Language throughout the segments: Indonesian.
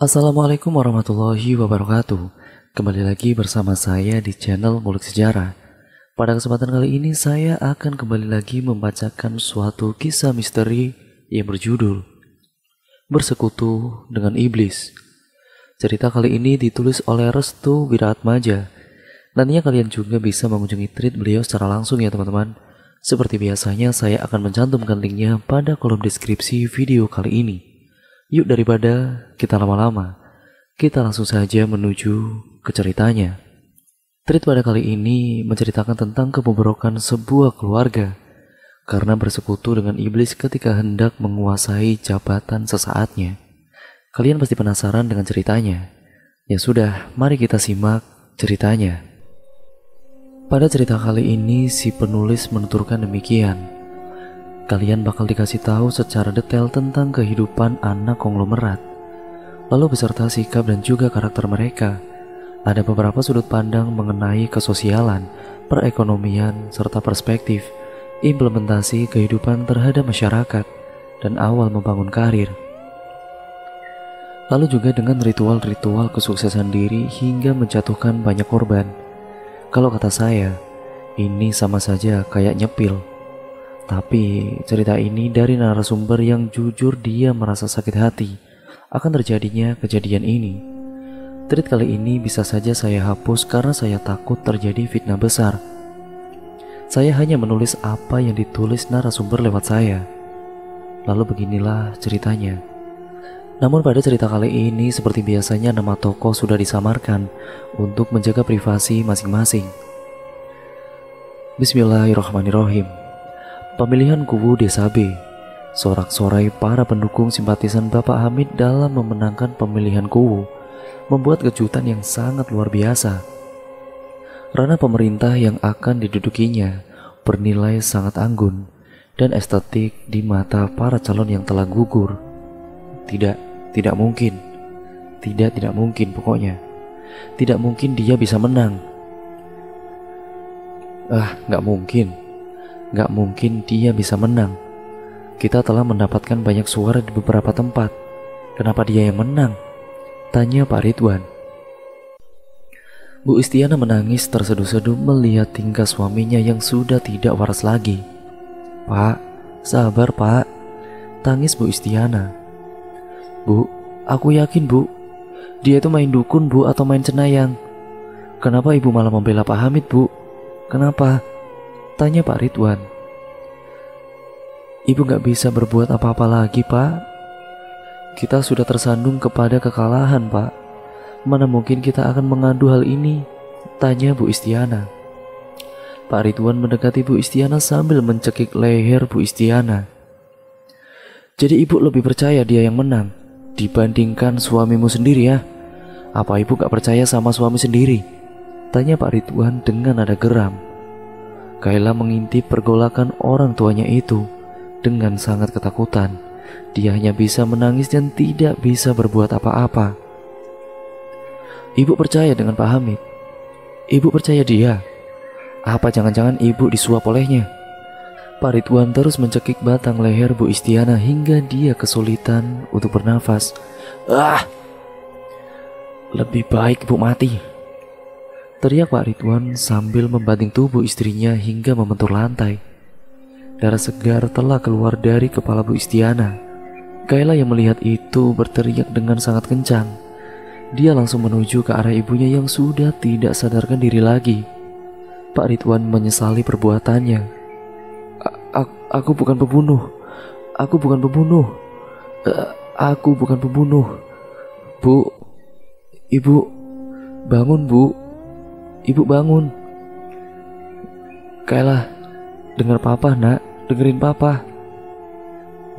Assalamualaikum warahmatullahi wabarakatuh. Kembali lagi bersama saya di channel Ngulik Sejarah. Pada kesempatan kali ini saya akan kembali lagi membacakan suatu kisah misteri yang berjudul Bersekutu dengan Iblis. Cerita kali ini ditulis oleh Restu Wiratmaja. Nantinya kalian juga bisa mengunjungi tweet beliau secara langsung ya teman-teman. Seperti biasanya saya akan mencantumkan linknya pada kolom deskripsi video kali ini. Yuk daripada kita lama-lama, kita langsung saja menuju ke ceritanya. Tweet pada kali ini menceritakan tentang kebobrokan sebuah keluarga karena bersekutu dengan iblis ketika hendak menguasai jabatan sesaatnya. Kalian pasti penasaran dengan ceritanya. Ya sudah, mari kita simak ceritanya. Pada cerita kali ini si penulis menuturkan demikian. Kalian bakal dikasih tahu secara detail tentang kehidupan anak konglomerat, lalu beserta sikap dan juga karakter mereka. Ada beberapa sudut pandang mengenai kesosialan, perekonomian, serta perspektif implementasi kehidupan terhadap masyarakat dan awal membangun karir. Lalu juga dengan ritual-ritual kesuksesan diri hingga menjatuhkan banyak korban. Kalau kata saya, ini sama saja kayak nyepil. Tapi cerita ini dari narasumber yang jujur dia merasa sakit hati akan terjadinya kejadian ini. Tweet kali ini bisa saja saya hapus karena saya takut terjadi fitnah besar. Saya hanya menulis apa yang ditulis narasumber lewat saya. Lalu beginilah ceritanya. Namun pada cerita kali ini seperti biasanya nama tokoh sudah disamarkan untuk menjaga privasi masing-masing. Bismillahirrahmanirrahim. Pemilihan kubu Desa B. Sorak-sorai para pendukung simpatisan Bapak Hamid dalam memenangkan pemilihan kubu membuat kejutan yang sangat luar biasa. Ranah pemerintah yang akan didudukinya bernilai sangat anggun dan estetik di mata para calon yang telah gugur. Tidak mungkin. Tidak mungkin pokoknya. Tidak mungkin dia bisa menang. Nggak mungkin dia bisa menang. Kita telah mendapatkan banyak suara di beberapa tempat. Kenapa dia yang menang? Tanya Pak Ridwan. Bu Istiana menangis terseduh-seduh melihat tingkah suaminya yang sudah tidak waras lagi. Pak, sabar Pak, tangis Bu Istiana. Bu, aku yakin Bu, dia itu main dukun Bu atau main cenayang. Kenapa Ibu malah membela Pak Hamid Bu? Kenapa? Tanya Pak Ridwan. Ibu gak bisa berbuat apa-apa lagi Pak. Kita sudah tersandung kepada kekalahan Pak. Mana mungkin kita akan mengadu hal ini? Tanya Bu Istiana. Pak Ridwan mendekati Bu Istiana sambil mencekik leher Bu Istiana. Jadi Ibu lebih percaya dia yang menang dibandingkan suamimu sendiri ya? Apa Ibu gak percaya sama suami sendiri? Tanya Pak Ridwan dengan nada geram. Kaila mengintip pergolakan orang tuanya itu dengan sangat ketakutan. Dia hanya bisa menangis dan tidak bisa berbuat apa-apa. Ibu percaya dengan Pak Hamid? Ibu percaya dia? Apa jangan-jangan Ibu disuap olehnya? Pak Ridwan terus mencekik batang leher Bu Istiana hingga dia kesulitan untuk bernafas. Lebih baik Ibu mati, teriak Pak Ridwan sambil membanting tubuh istrinya hingga membentur lantai. Darah segar telah keluar dari kepala Bu Istiana. Kaila yang melihat itu berteriak dengan sangat kencang. Dia langsung menuju ke arah ibunya yang sudah tidak sadarkan diri lagi. Pak Ridwan menyesali perbuatannya. Aku bukan pembunuh. Aku bukan pembunuh. Aku bukan pembunuh. Bu, Ibu, bangun Bu. Ibu bangun. Kaila, dengar Papa Nak. Dengerin Papa.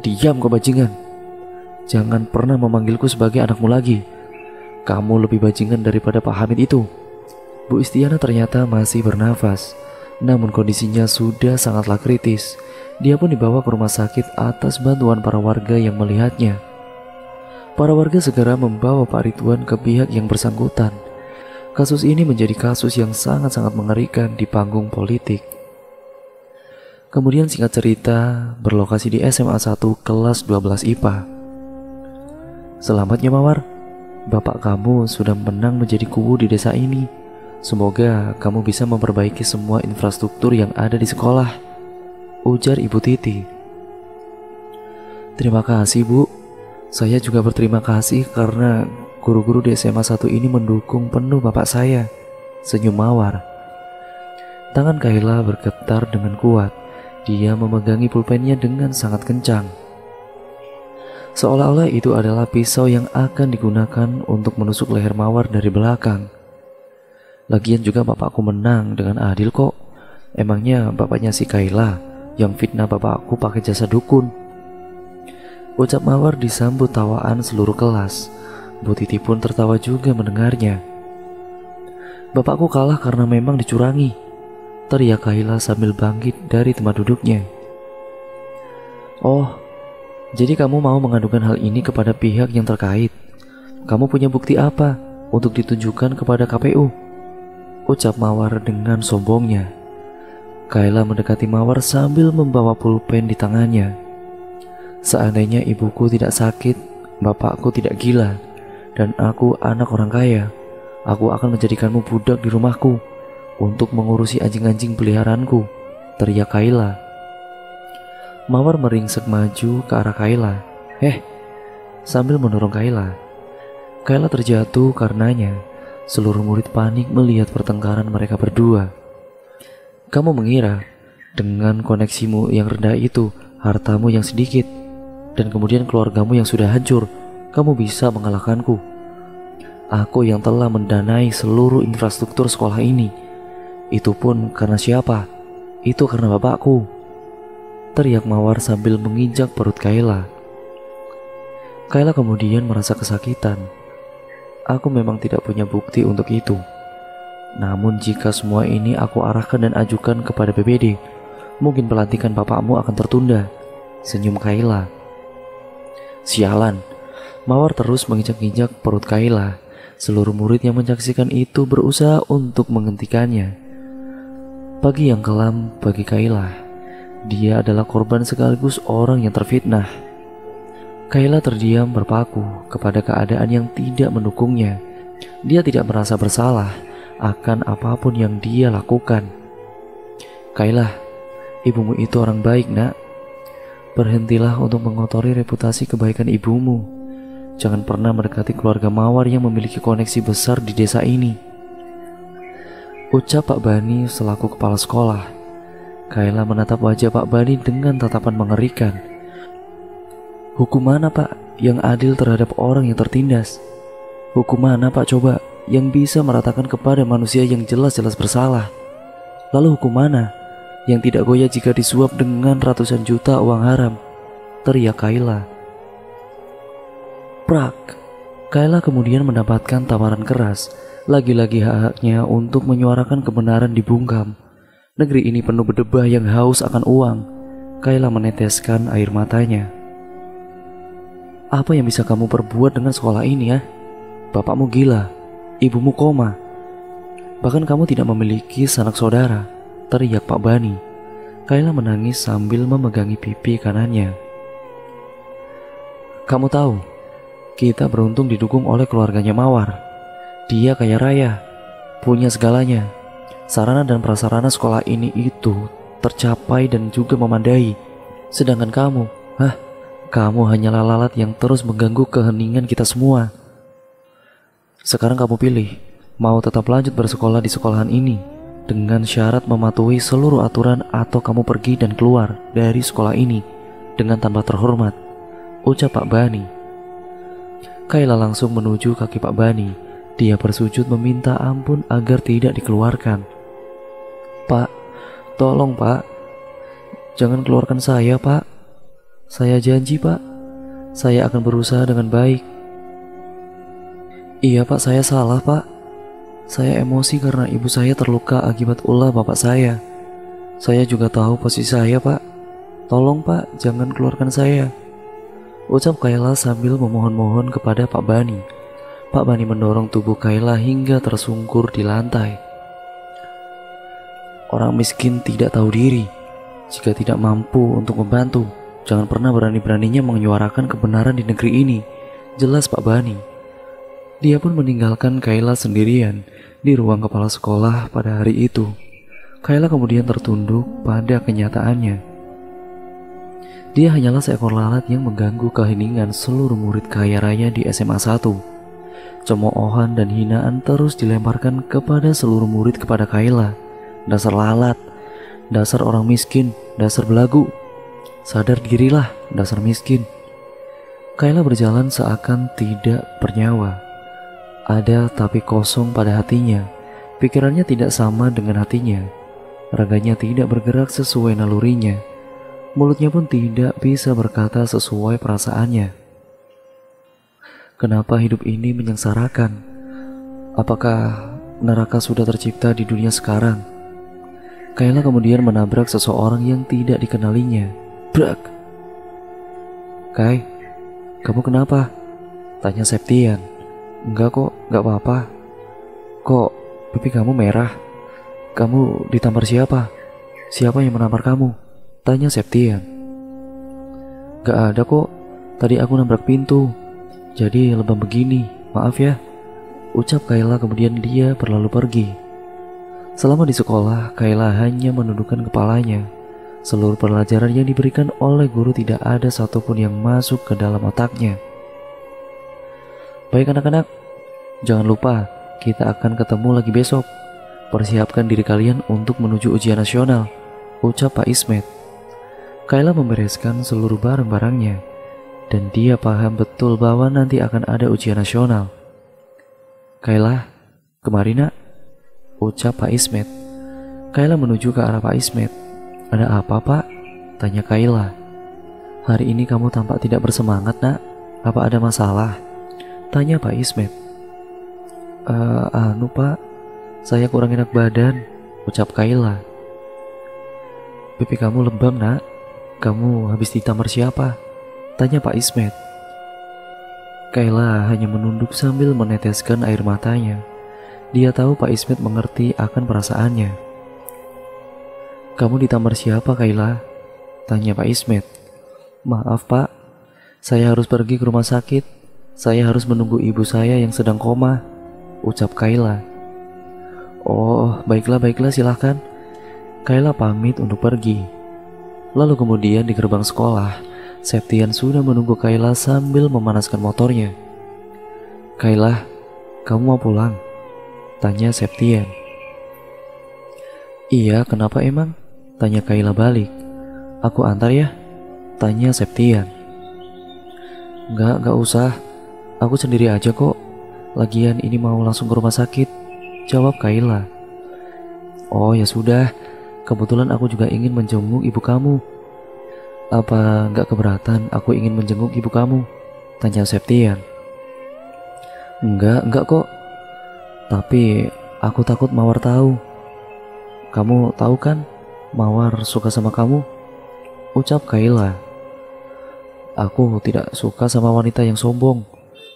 Diam kau bajingan. Jangan pernah memanggilku sebagai anakmu lagi. Kamu lebih bajingan daripada Pak Hamid itu. Bu Istiana ternyata masih bernafas, namun kondisinya sudah sangatlah kritis. Dia pun dibawa ke rumah sakit atas bantuan para warga yang melihatnya. Para warga segera membawa Pak Ridwan ke pihak yang bersangkutan. Kasus ini menjadi kasus yang sangat-sangat mengerikan di panggung politik. Kemudian singkat cerita, berlokasi di SMA 1 kelas 12 IPA. Selamatnya Mawar, Bapak kamu sudah menang menjadi kubu di desa ini. Semoga kamu bisa memperbaiki semua infrastruktur yang ada di sekolah," ujar Ibu Titi. "Terima kasih, Bu. Saya juga berterima kasih karena guru-guru di SMA 1 ini mendukung penuh bapak saya," senyum Mawar. Tangan Kaila bergetar dengan kuat. Dia memegangi pulpennya dengan sangat kencang, seolah-olah itu adalah pisau yang akan digunakan untuk menusuk leher Mawar dari belakang. "Lagian juga bapakku menang dengan adil kok. Emangnya bapaknya si Kaila yang fitnah bapakku pakai jasa dukun?" ucap Mawar disambut tawaan seluruh kelas. Bu Titi pun tertawa juga mendengarnya. "Bapakku kalah karena memang dicurangi," teriak Kaila sambil bangkit dari tempat duduknya. "Oh, jadi kamu mau mengadukan hal ini kepada pihak yang terkait. Kamu punya bukti apa untuk ditunjukkan kepada KPU?" ucap Mawar dengan sombongnya. Kaila mendekati Mawar sambil membawa pulpen di tangannya. "Seandainya ibuku tidak sakit, bapakku tidak gila, dan aku anak orang kaya, aku akan menjadikanmu budak di rumahku untuk mengurusi anjing-anjing peliharaanku," teriak Kaila. Mawar meringsek maju ke arah Kaila, sambil mendorong Kaila. Kaila terjatuh karenanya. Seluruh murid panik melihat pertengkaran mereka berdua. "Kamu mengira dengan koneksimu yang rendah itu, hartamu yang sedikit, dan kemudian keluargamu yang sudah hancur, kamu bisa mengalahkanku? Aku yang telah mendanai seluruh infrastruktur sekolah ini. Itu pun karena siapa? Itu karena bapakku," teriak Mawar sambil menginjak perut Kaila. Kaila kemudian merasa kesakitan. "Aku memang tidak punya bukti untuk itu. Namun jika semua ini aku arahkan dan ajukan kepada BPD, mungkin pelantikan bapakmu akan tertunda," senyum Kaila. "Sialan." Mawar terus menginjak-injak perut Kaila. Seluruh murid yang menyaksikan itu berusaha untuk menghentikannya. Pagi yang kelam bagi Kaila. Dia adalah korban sekaligus orang yang terfitnah. Kaila terdiam berpaku kepada keadaan yang tidak mendukungnya. Dia tidak merasa bersalah akan apapun yang dia lakukan. "Kaila, ibumu itu orang baik, Nak. Berhentilah untuk mengotori reputasi kebaikan ibumu. Jangan pernah mendekati keluarga Mawar yang memiliki koneksi besar di desa ini," ucap Pak Bani selaku kepala sekolah. Kaila menatap wajah Pak Bani dengan tatapan mengerikan. "Hukuman apa yang adil terhadap orang yang tertindas? Hukuman apa coba yang bisa meratakan kepada manusia yang jelas-jelas bersalah? Lalu hukum mana yang tidak goyah jika disuap dengan ratusan juta uang haram?" teriak Kaila. Prak! Kaila kemudian mendapatkan tawaran keras. Lagi-lagi hak-haknya untuk menyuarakan kebenaran dibungkam. Negeri ini penuh bedebah yang haus akan uang. Kaila meneteskan air matanya. "Apa yang bisa kamu perbuat dengan sekolah ini, ya? Bapakmu gila, ibumu koma, bahkan kamu tidak memiliki sanak saudara," teriak Pak Bani. Kaila menangis sambil memegangi pipi kanannya. "Kamu tahu, kita beruntung didukung oleh keluarganya Mawar. Dia kaya raya, punya segalanya. Sarana dan prasarana sekolah ini itu tercapai dan juga memandai. Sedangkan kamu, kamu hanyalah lalat yang terus mengganggu keheningan kita semua. Sekarang kamu pilih, mau tetap lanjut bersekolah di sekolahan ini dengan syarat mematuhi seluruh aturan, atau kamu pergi dan keluar dari sekolah ini dengan tanpa terhormat," ucap Pak Bani. Kaila langsung menuju kaki Pak Bani. Dia bersujud meminta ampun agar tidak dikeluarkan. "Pak, tolong Pak, jangan keluarkan saya Pak. Saya janji Pak, saya akan berusaha dengan baik." "Iya Pak, saya salah Pak. Saya emosi karena ibu saya terluka akibat ulah bapak saya. Saya juga tahu posisi saya Pak. Tolong Pak, jangan keluarkan saya," ucap Kaila sambil memohon-mohon kepada Pak Bani. Pak Bani mendorong tubuh Kaila hingga tersungkur di lantai. "Orang miskin tidak tahu diri. Jika tidak mampu untuk membantu, jangan pernah berani-beraninya menyuarakan kebenaran di negeri ini. Jelas Pak Bani," Dia pun meninggalkan Kaila sendirian di ruang kepala sekolah pada hari itu. Kaila kemudian tertunduk pada kenyataannya. Dia hanyalah seekor lalat yang mengganggu keheningan seluruh murid kaya raya di SMA 1. Cemoohan dan hinaan terus dilemparkan kepada seluruh murid kepada Kaila. Dasar lalat, dasar orang miskin, dasar belagu. Sadar dirilah, dasar miskin. Kaila berjalan seakan tidak bernyawa. Ada tapi kosong pada hatinya. Pikirannya tidak sama dengan hatinya. Raganya tidak bergerak sesuai nalurinya. Mulutnya pun tidak bisa berkata sesuai perasaannya. Kenapa hidup ini menyengsarakan? Apakah neraka sudah tercipta di dunia sekarang? Kaila kemudian menabrak seseorang yang tidak dikenalinya. Brak! Kai, kamu kenapa? Tanya Septian. Enggak kok, enggak apa-apa. Kok pipi kamu merah? Kamu ditampar siapa? Siapa yang menampar kamu? Tanya Septian. Enggak ada kok, tadi aku nabrak pintu. Jadi lebam begini, maaf ya, ucap Kaila kemudian dia berlalu pergi. Selama di sekolah, Kaila hanya menundukkan kepalanya. Seluruh pelajaran yang diberikan oleh guru tidak ada satupun yang masuk ke dalam otaknya. Baik anak-anak, jangan lupa kita akan ketemu lagi besok. Persiapkan diri kalian untuk menuju ujian nasional, ucap Pak Ismet. Kaila membereskan seluruh barang-barangnya, dan dia paham betul bahwa nanti akan ada ujian nasional. Kaila, kemari nak, ucap Pak Ismet. Kaila menuju ke arah Pak Ismet. Ada apa Pak? Tanya Kaila. Hari ini kamu tampak tidak bersemangat nak, apa ada masalah? Tanya Pak Ismet. Pak, saya kurang enak badan, ucap Kaila. Pipi kamu lebam nak, kamu habis ditampar siapa? Tanya Pak Ismet. Kaila hanya menunduk sambil meneteskan air matanya. Dia tahu Pak Ismet mengerti akan perasaannya. Kamu ditampar siapa Kaila? Tanya Pak Ismet. Maaf Pak, saya harus pergi ke rumah sakit. Saya harus menunggu ibu saya yang sedang koma, ucap Kaila. Oh, baiklah, silahkan. Kaila pamit untuk pergi. Lalu kemudian di gerbang sekolah, Septian sudah menunggu Kaila sambil memanaskan motornya. Kaila, kamu mau pulang? Tanya Septian. Iya, kenapa emang? Tanya Kaila balik. Aku antar ya? Tanya Septian. Enggak usah. Aku sendiri aja kok. Lagian ini mau langsung ke rumah sakit, jawab Kaila. Oh ya sudah, kebetulan aku juga ingin menjenguk ibu kamu. Apa enggak keberatan aku ingin menjenguk ibu kamu? Tanya Septian. Enggak kok. Tapi aku takut Mawar tahu. Kamu tahu kan, Mawar suka sama kamu, ucap Kaila. Aku tidak suka sama wanita yang sombong.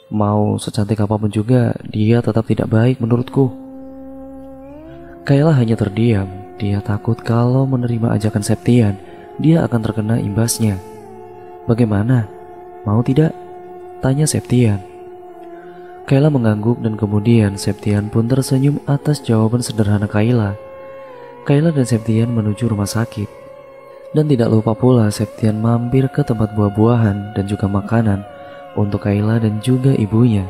Mau secantik apapun juga, dia tetap tidak baik menurutku. Kaila hanya terdiam. Dia takut kalau menerima ajakan Septian, dia akan terkena imbasnya. Bagaimana? Mau tidak? Tanya Septian. Kaila mengangguk dan kemudian Septian pun tersenyum atas jawaban sederhana Kaila. Kaila dan Septian menuju rumah sakit. Dan tidak lupa pula Septian mampir ke tempat buah-buahan dan juga makanan untuk Kaila dan juga ibunya.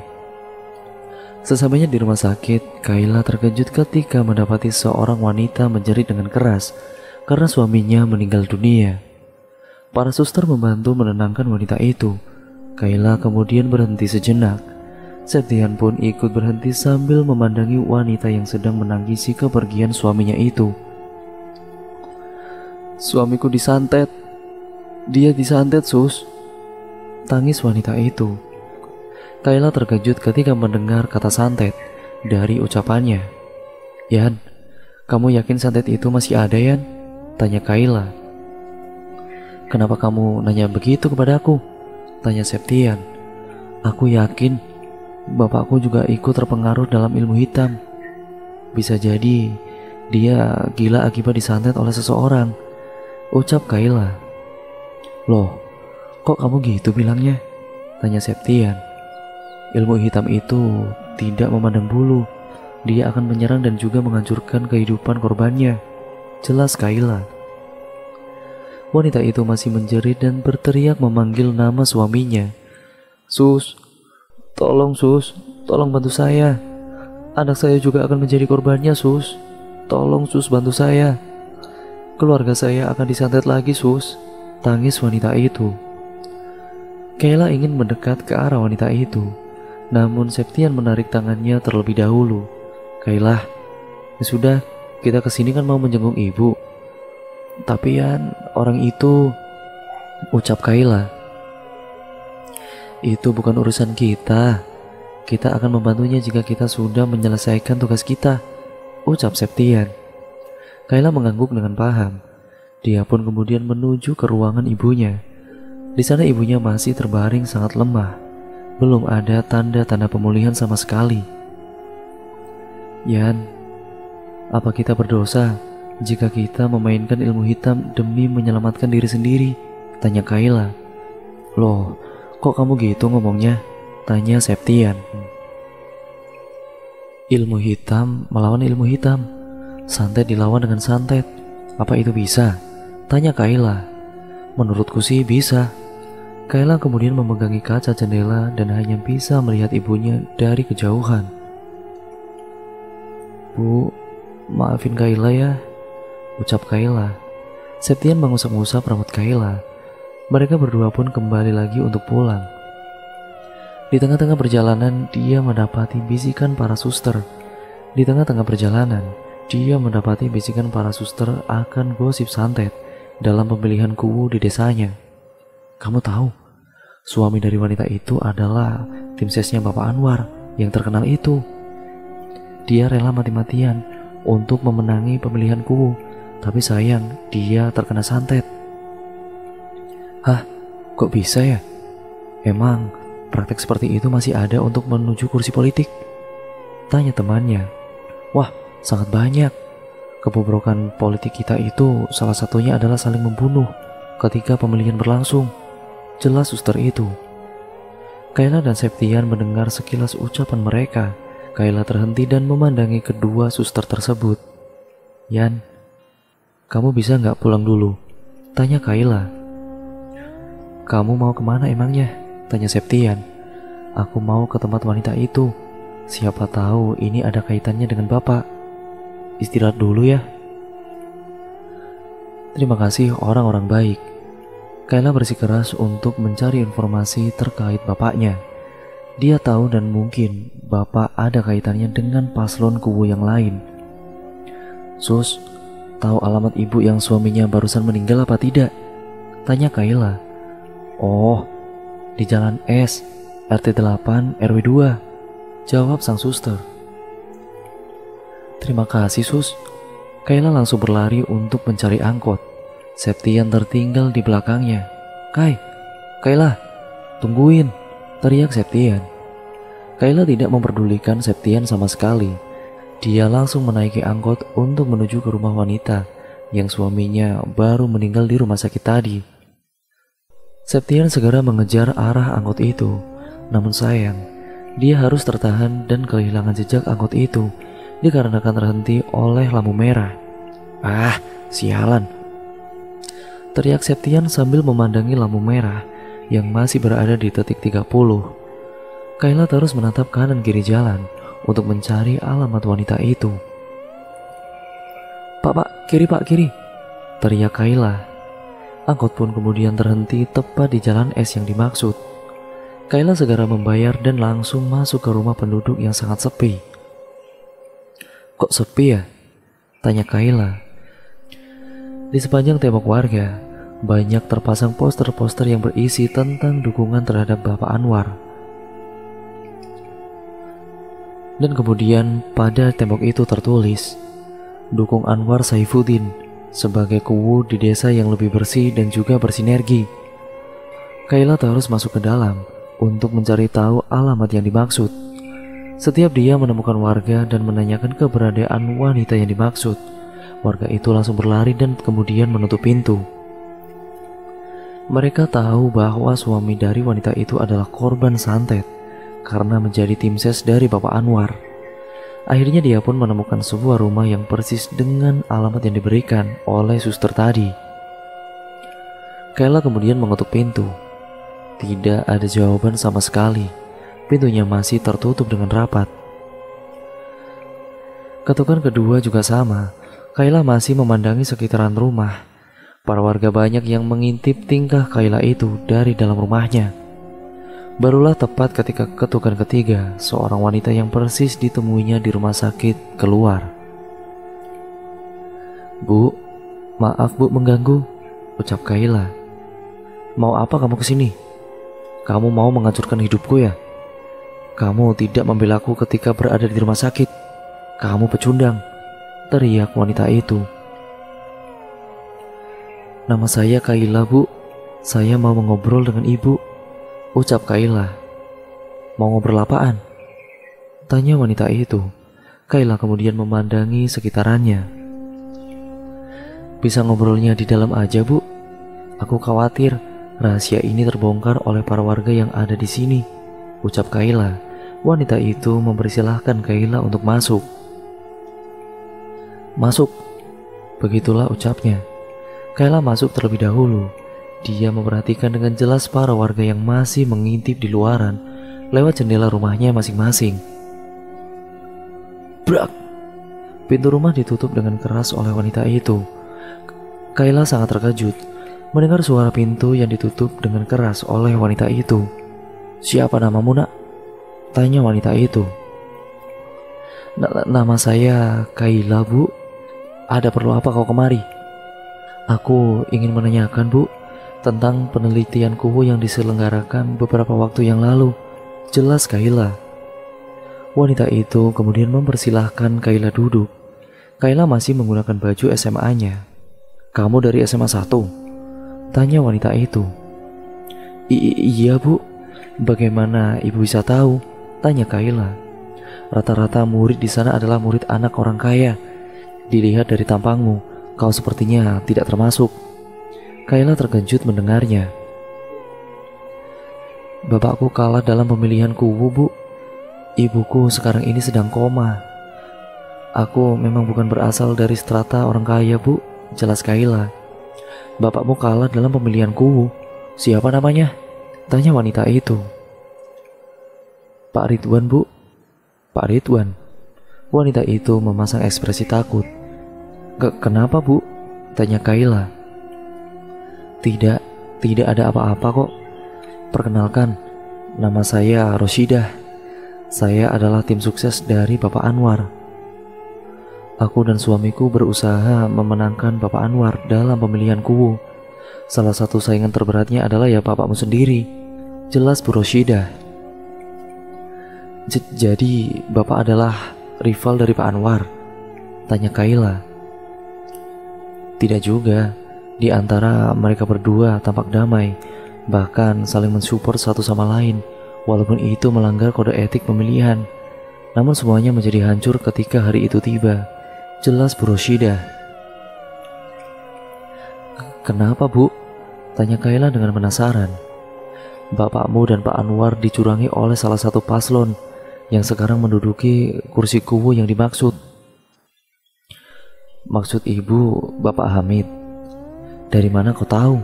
Sesampainya di rumah sakit, Kaila terkejut ketika mendapati seorang wanita menjerit dengan keras karena suaminya meninggal dunia. Para suster membantu menenangkan wanita itu. Kaila kemudian berhenti sejenak. Septian pun ikut berhenti sambil memandangi wanita yang sedang menangisi kepergian suaminya itu. Suamiku disantet. Dia disantet, Sus, tangis wanita itu. Kaila terkejut ketika mendengar kata santet dari ucapannya. Yan, kamu yakin santet itu masih ada, Yan? Tanya Kaila. Kenapa kamu nanya begitu kepada aku? Tanya Septian. Aku yakin bapakku juga ikut terpengaruh dalam ilmu hitam. Bisa jadi dia gila akibat disantet oleh seseorang, ucap Kaila. Loh, kok kamu gitu bilangnya? Tanya Septian. Ilmu hitam itu tidak memandang bulu. Dia akan menyerang dan juga menghancurkan kehidupan korbannya. Jelas Kaila. Wanita itu masih menjerit dan berteriak memanggil nama suaminya. Sus, tolong Sus, tolong bantu saya. Anak saya juga akan menjadi korbannya Sus. Tolong Sus bantu saya. Keluarga saya akan disantet lagi Sus. Tangis wanita itu. Kaila ingin mendekat ke arah wanita itu, namun Septian menarik tangannya terlebih dahulu. Kaila, ya sudah, kita kesini kan mau menjenguk ibu. Tapi Yan, orang itu, ucap Kaila. Itu bukan urusan kita. Kita akan membantunya jika kita sudah menyelesaikan tugas kita, ucap Septian. Kaila mengangguk dengan paham. Dia pun kemudian menuju ke ruangan ibunya. Di sana ibunya masih terbaring sangat lemah. Belum ada tanda-tanda pemulihan sama sekali. Yan, apa kita berdosa jika kita memainkan ilmu hitam demi menyelamatkan diri sendiri? Tanya Kaila. Loh, kok kamu gitu ngomongnya? Tanya Septian. Ilmu hitam melawan ilmu hitam. Santet dilawan dengan santet. Apa itu bisa? Tanya Kaila. Menurutku sih bisa. Kaila kemudian memegangi kaca jendela dan hanya bisa melihat ibunya dari kejauhan. Bu, maafin Kaila ya, ucap Kaila. Septian mengusap-usap rambut Kaila. Mereka berdua pun kembali lagi untuk pulang. Di tengah-tengah perjalanan, dia mendapati bisikan para suster. Akan gosip santet dalam pemilihan kubu di desanya. Kamu tahu, suami dari wanita itu adalah tim sesnya Bapak Anwar yang terkenal itu. Dia rela mati-matian untuk memenangi pemilihan kubu, tapi sayang dia terkena santet. Hah, kok bisa ya? Emang praktek seperti itu masih ada untuk menuju kursi politik? Tanya temannya. Wah, sangat banyak. Kebobrokan politik kita itu salah satunya adalah saling membunuh ketika pemilihan berlangsung. Jelas suster itu. Kaila dan Septian mendengar sekilas ucapan mereka. Kaila terhenti dan memandangi kedua suster tersebut. Yan, kamu bisa nggak pulang dulu? Tanya Kaila. Kamu mau kemana emangnya? Tanya Septian. Aku mau ke tempat wanita itu. Siapa tahu ini ada kaitannya dengan bapak. Istirahat dulu ya. Terima kasih orang-orang baik. Kaila bersikeras untuk mencari informasi terkait bapaknya. Dia tahu dan mungkin bapak ada kaitannya dengan paslon kubu yang lain. Sus, tahu alamat ibu yang suaminya barusan meninggal apa tidak? Tanya Kaila. Oh, di Jalan S, RT 8, RW 2. Jawab sang suster. Terima kasih Sus. Kaila langsung berlari untuk mencari angkot. Septian tertinggal di belakangnya. Kaila, tungguin, teriak Septian. Kaila tidak memperdulikan Septian sama sekali. Dia langsung menaiki angkot untuk menuju ke rumah wanita yang suaminya baru meninggal di rumah sakit tadi. Septian segera mengejar arah angkot itu. Namun sayang, dia harus tertahan dan kehilangan jejak angkot itu dikarenakan terhenti oleh lampu merah. Ah, sialan, teriak Septian sambil memandangi lampu merah yang masih berada di detik 30. Kaila terus menatap kanan kiri jalan untuk mencari alamat wanita itu. Pak, kiri. Teriak Kaila. Angkot pun kemudian terhenti tepat di Jalan es yang dimaksud. Kaila segera membayar dan langsung masuk ke rumah penduduk yang sangat sepi. Kok sepi ya? Tanya Kaila. Di sepanjang tembok warga banyak terpasang poster-poster yang berisi tentang dukungan terhadap Bapak Anwar. Dan kemudian pada tembok itu tertulis, dukung Anwar Saifuddin sebagai kubu di desa yang lebih bersih dan juga bersinergi. Kaila terus masuk ke dalam untuk mencari tahu alamat yang dimaksud. Setiap dia menemukan warga dan menanyakan keberadaan wanita yang dimaksud, warga itu langsung berlari dan kemudian menutup pintu. Mereka tahu bahwa suami dari wanita itu adalah korban santet. karena menjadi tim ses dari Bapak Anwar. Akhirnya dia pun menemukan sebuah rumah yang persis dengan alamat yang diberikan oleh suster tadi. Kaila kemudian mengetuk pintu. Tidak ada jawaban sama sekali. Pintunya masih tertutup dengan rapat. Ketukan kedua juga sama. Kaila masih memandangi sekitaran rumah. Para warga banyak yang mengintip tingkah Kaila itu dari dalam rumahnya. Barulah tepat ketika ketukan ketiga, seorang wanita yang persis ditemuinya di rumah sakit keluar. "Bu, maaf Bu mengganggu," ucap Kaila. "Mau apa kamu kesini? Kamu mau menghancurkan hidupku ya? Kamu tidak membela aku ketika berada di rumah sakit. Kamu pecundang," teriak wanita itu. "Nama saya Kaila Bu, saya mau mengobrol dengan ibu," ucap Kaila. "Mau ngobrol apaan?" tanya wanita itu. Kaila kemudian memandangi sekitarannya. "Bisa ngobrolnya di dalam aja Bu. Aku khawatir rahasia ini terbongkar oleh para warga yang ada di sini," ucap Kaila. Wanita itu mempersilahkan Kaila untuk masuk. "Masuk," begitulah ucapnya. Kaila masuk terlebih dahulu. Dia memperhatikan dengan jelas para warga yang masih mengintip di luaran lewat jendela rumahnya masing-masing. Brak! Pintu rumah ditutup dengan keras oleh wanita itu. Kaila sangat terkejut mendengar suara pintu yang ditutup dengan keras oleh wanita itu. "Siapa namamu nak?" tanya wanita itu. Nama saya Kaila Bu. Ada perlu apa kau kemari?" "Aku ingin menanyakan Bu tentang penelitian kubu yang diselenggarakan beberapa waktu yang lalu," jelas Kaila. Wanita itu kemudian mempersilahkan Kaila duduk. Kaila masih menggunakan baju SMA-nya. "Kamu dari SMA 1? Tanya wanita itu. "Iya Bu, bagaimana ibu bisa tahu?" tanya Kaila. "Rata-rata murid di sana adalah murid anak orang kaya. Dilihat dari tampangmu, kau sepertinya tidak termasuk." Kaila terkejut mendengarnya. "Bapakku kalah dalam pemilihan kubu Bu. Ibuku sekarang ini sedang koma. Aku memang bukan berasal dari strata orang kaya Bu," jelas Kaila. "Bapakmu kalah dalam pemilihan kubu. Siapa namanya?" tanya wanita itu. "Pak Ridwan Bu." "Pak Ridwan?" Wanita itu memasang ekspresi takut. Kenapa Bu?" tanya Kaila. Tidak ada apa-apa kok. Perkenalkan, nama saya Rosidah. Saya adalah tim sukses dari Bapak Anwar. Aku dan suamiku berusaha memenangkan Bapak Anwar dalam pemilihan kubu. Salah satu saingan terberatnya adalah ya bapakmu sendiri," jelas Bu Rosidah. Jadi bapak adalah rival dari Pak Anwar?" tanya Kaila. "Tidak juga. Di antara mereka berdua tampak damai, bahkan saling mensupport satu sama lain, walaupun itu melanggar kode etik pemilihan. Namun semuanya menjadi hancur ketika hari itu tiba," jelas Bu Rosidah. "Kenapa Bu?" tanya Kaila dengan penasaran. "Bapakmu dan Pak Anwar dicurangi oleh salah satu paslon yang sekarang menduduki kursi kubu yang dimaksud." "Maksud ibu Bapak Hamid?" "Dari mana kau tahu?"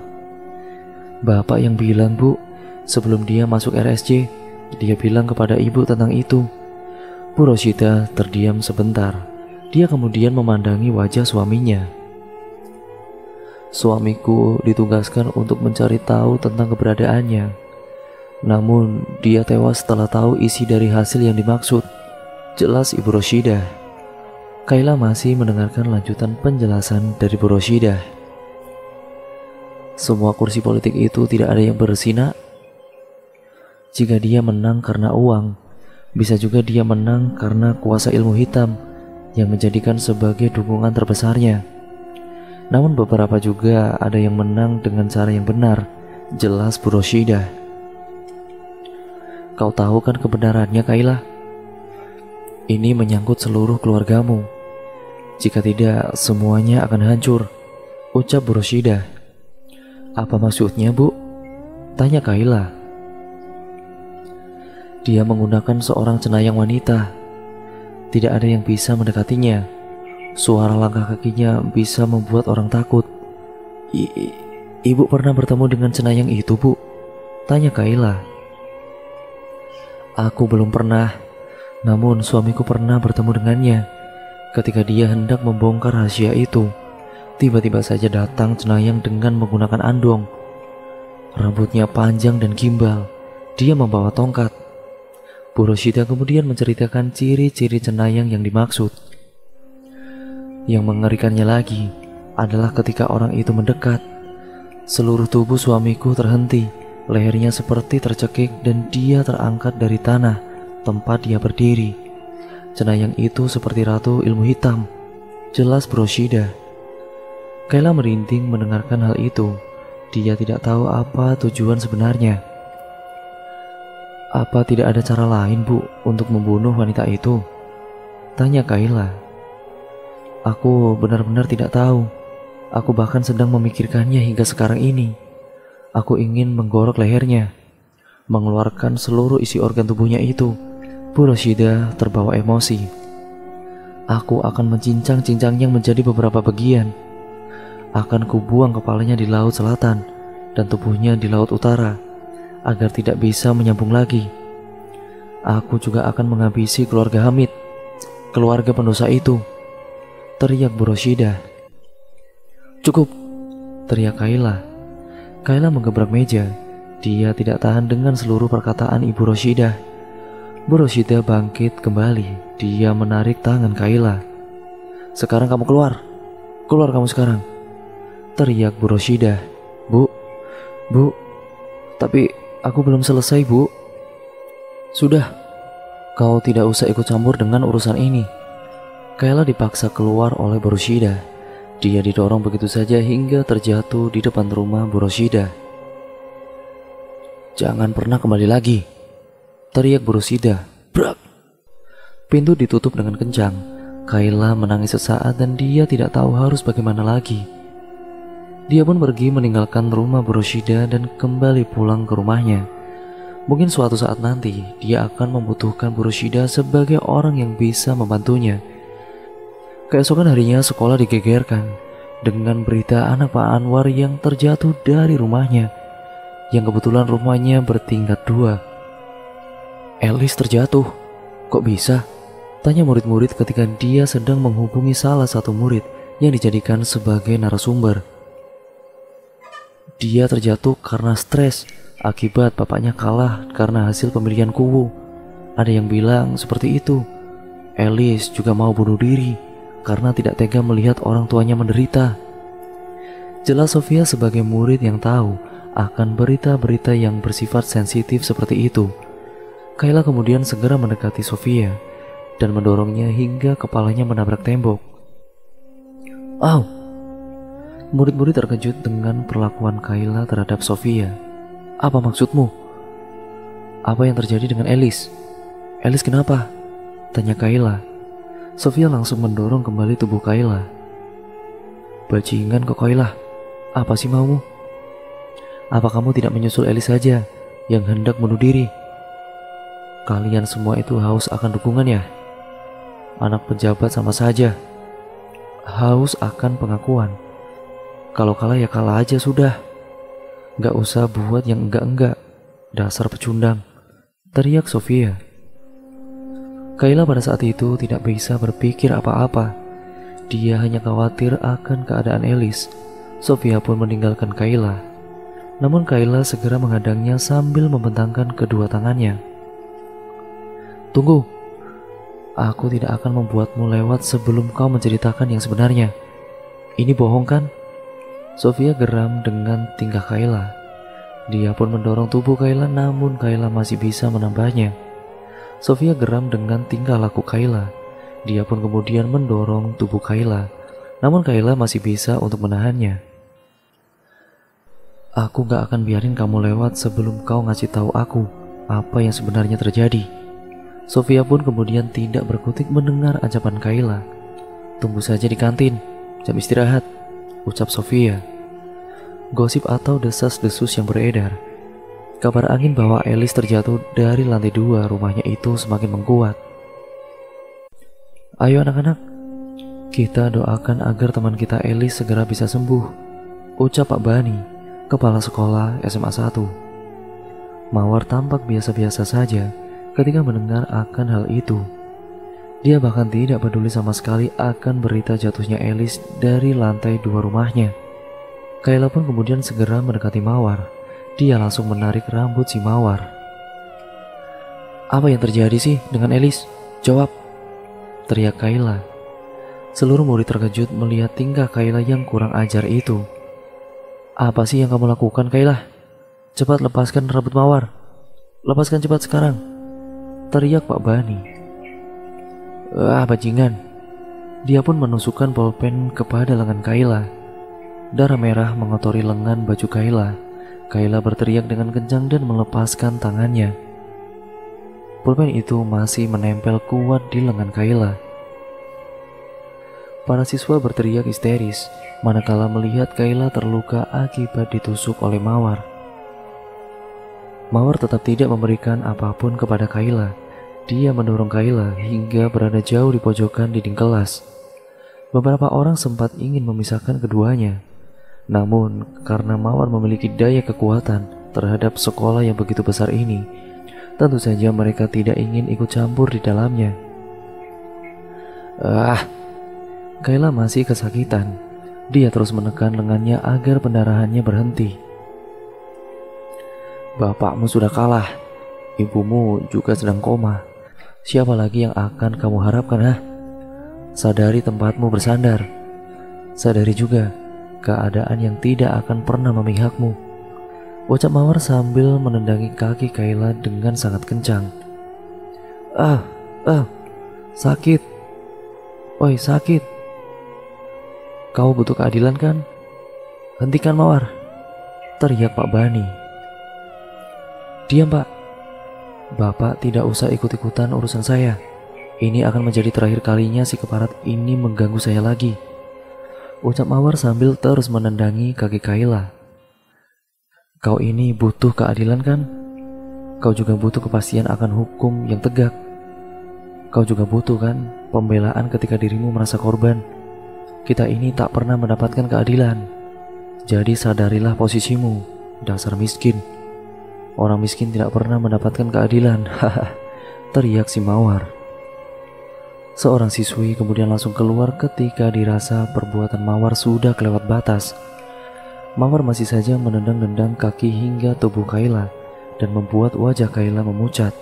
"Bapak yang bilang Bu, sebelum dia masuk RSJ, dia bilang kepada ibu tentang itu." Bu Rosidah terdiam sebentar. Dia kemudian memandangi wajah suaminya. "Suamiku ditugaskan untuk mencari tahu tentang keberadaannya. Namun dia tewas setelah tahu isi dari hasil yang dimaksud," jelas Ibu Rosidah. Kaila masih mendengarkan lanjutan penjelasan dari Bu Rosidah. "Semua kursi politik itu tidak ada yang bersih nak. Jika dia menang karena uang, bisa juga dia menang karena kuasa ilmu hitam yang menjadikan sebagai dukungan terbesarnya. Namun beberapa juga ada yang menang dengan cara yang benar," jelas Bu Rosidah. "Kau tahu kan kebenarannya Kaila? Ini menyangkut seluruh keluargamu. Jika tidak, semuanya akan hancur," ucap Bu Rosidah. "Apa maksudnya Bu?" tanya Kaila. Dia menggunakan seorang cenayang wanita. Tidak ada yang bisa mendekatinya. Suara langkah kakinya bisa membuat orang takut. Ibu pernah bertemu dengan cenayang itu, Bu? Tanya Kaila. Aku belum pernah. Namun suamiku pernah bertemu dengannya. Ketika dia hendak membongkar rahasia itu, tiba-tiba saja datang cenayang dengan menggunakan andong. Rambutnya panjang dan gimbal. Dia membawa tongkat. Bu Rosidah kemudian menceritakan ciri-ciri cenayang yang dimaksud. Yang mengerikannya lagi adalah ketika orang itu mendekat, seluruh tubuh suamiku terhenti, lehernya seperti tercekik dan dia terangkat dari tanah tempat dia berdiri. Cenayang itu seperti ratu ilmu hitam, jelas Bu Rosidah. Kaila merinding mendengarkan hal itu. Dia tidak tahu apa tujuan sebenarnya. Apa tidak ada cara lain, Bu, untuk membunuh wanita itu? Tanya Kaila. Aku benar-benar tidak tahu. Aku bahkan sedang memikirkannya hingga sekarang ini. Aku ingin menggorok lehernya, mengeluarkan seluruh isi organ tubuhnya itu. Bu Rosidah terbawa emosi. Aku akan mencincang-cincangnya menjadi beberapa bagian. Akan kubuang kepalanya di laut selatan dan tubuhnya di laut utara, agar tidak bisa menyambung lagi. Aku juga akan menghabisi keluarga Hamid, keluarga pendosa itu, teriak Bu Rosidah. Cukup, teriak Kaila. Kaila menggebrak meja. Dia tidak tahan dengan seluruh perkataan Ibu Rosidah. Bu Rosidah bangkit kembali. Dia menarik tangan Kaila. Sekarang kamu keluar. Keluar kamu sekarang, teriak Bu Rosidah. Bu, tapi aku belum selesai, Bu. Sudah, kau tidak usah ikut campur dengan urusan ini. Kaila dipaksa keluar oleh Bu Rosidah. Dia didorong begitu saja hingga terjatuh di depan rumah Bu Rosidah. Jangan pernah kembali lagi, teriak Bu Rosidah. Brak! Pintu ditutup dengan kencang. Kaila menangis sesaat dan dia tidak tahu harus bagaimana lagi. Dia pun pergi meninggalkan rumah Bu Rosidah dan kembali pulang ke rumahnya. Mungkin suatu saat nanti dia akan membutuhkan Bu Rosidah sebagai orang yang bisa membantunya. Keesokan harinya sekolah digegerkan dengan berita anak Pak Anwar yang terjatuh dari rumahnya, yang kebetulan rumahnya bertingkat 2. Elis terjatuh. Kok bisa? Tanya murid-murid ketika dia sedang menghubungi salah satu murid yang dijadikan sebagai narasumber. Dia terjatuh karena stres akibat bapaknya kalah karena hasil pemilihan kuwu. Ada yang bilang seperti itu. Elis juga mau bunuh diri karena tidak tega melihat orang tuanya menderita. Jelas Sofia sebagai murid yang tahu akan berita-berita yang bersifat sensitif seperti itu. Kaila kemudian segera mendekati Sofia dan mendorongnya hingga kepalanya menabrak tembok. Au! Murid-murid terkejut dengan perlakuan Kaila terhadap Sofia. Apa maksudmu? Apa yang terjadi dengan Elis? Elis kenapa? Tanya Kaila. Sofia langsung mendorong kembali tubuh Kaila. Bajingan kok Kaila, apa sih maumu? Apa kamu tidak menyusul Elis saja yang hendak bunuh diri? Kalian semua itu haus akan dukungan ya? Anak pejabat sama saja, haus akan pengakuan. Kalau kalah ya kalah aja sudah. Gak usah buat yang enggak-enggak. Dasar pecundang, teriak Sofia. Kaila pada saat itu tidak bisa berpikir apa-apa. Dia hanya khawatir akan keadaan Elis. Sofia pun meninggalkan Kaila. Namun Kaila segera menghadangnya sambil membentangkan kedua tangannya. Tunggu, aku tidak akan membuatmu lewat sebelum kau menceritakan yang sebenarnya. Ini bohong kan? Sofia geram dengan tingkah Kaila. Dia pun mendorong tubuh Kaila, namun Kaila masih bisa menambahnya. Sofia geram dengan tingkah laku Kaila. Dia pun kemudian mendorong tubuh Kaila, namun Kaila masih bisa untuk menahannya. Aku gak akan biarin kamu lewat sebelum kau ngasih tahu aku apa yang sebenarnya terjadi. Sofia pun kemudian tidak berkutik mendengar ajakan Kaila. Tunggu saja di kantin, jam istirahat, ucap Sofia. Gosip atau desas-desus yang beredar. Kabar angin bahwa Elis terjatuh dari lantai 2 rumahnya itu semakin menguat. Ayo anak-anak, kita doakan agar teman kita Elis segera bisa sembuh, ucap Pak Bani, kepala sekolah SMA 1. Mawar tampak biasa-biasa saja ketika mendengar akan hal itu. Dia bahkan tidak peduli sama sekali akan berita jatuhnya Elis dari lantai 2 rumahnya. Kaila pun kemudian segera mendekati Mawar. Dia langsung menarik rambut si Mawar. Apa yang terjadi sih dengan Elis? Jawab, teriak Kaila. Seluruh murid terkejut melihat tingkah Kaila yang kurang ajar itu. Apa sih yang kamu lakukan, Kaila? Cepat lepaskan rambut Mawar. Lepaskan cepat sekarang, teriak Pak Bani. Ah, bajingan. Dia pun menusukkan bolpen kepada lengan Kaila. Darah merah mengotori lengan baju Kaila. Kaila berteriak dengan kencang dan melepaskan tangannya. Bolpen itu masih menempel kuat di lengan Kaila. Para siswa berteriak histeris manakala melihat Kaila terluka akibat ditusuk oleh Mawar. Mawar tetap tidak memberikan apapun kepada Kaila. Dia mendorong Kaila hingga berada jauh di pojokan dinding kelas. Beberapa orang sempat ingin memisahkan keduanya. Namun, karena Mawar memiliki daya kekuatan terhadap sekolah yang begitu besar ini, tentu saja mereka tidak ingin ikut campur di dalamnya. Ah, Kaila masih kesakitan. Dia terus menekan lengannya agar pendarahannya berhenti. Bapakmu sudah kalah. Ibumu juga sedang koma. Siapa lagi yang akan kamu harapkan, ha? Sadari tempatmu bersandar. Sadari juga keadaan yang tidak akan pernah memihakmu, ucap Mawar sambil menendangi kaki Kaila dengan sangat kencang. Ah, sakit. Woi, sakit. Kau butuh keadilan kan? Hentikan Mawar, teriak Pak Bani. Diam, Pak. Bapak tidak usah ikut-ikutan urusan saya. Ini akan menjadi terakhir kalinya si keparat ini mengganggu saya lagi, ucap Mawar sambil terus menendangi kaki Kaila. Kau ini butuh keadilan kan? Kau juga butuh kepastian akan hukum yang tegak. Kau juga butuh kan pembelaan ketika dirimu merasa korban. Kita ini tak pernah mendapatkan keadilan. Jadi sadarilah posisimu, dasar miskin. Orang miskin tidak pernah mendapatkan keadilan, teriak si Mawar. Seorang siswi kemudian langsung keluar ketika dirasa perbuatan Mawar sudah kelewat batas. Mawar masih saja menendang-dendang kaki hingga tubuh Kaila dan membuat wajah Kaila memucat.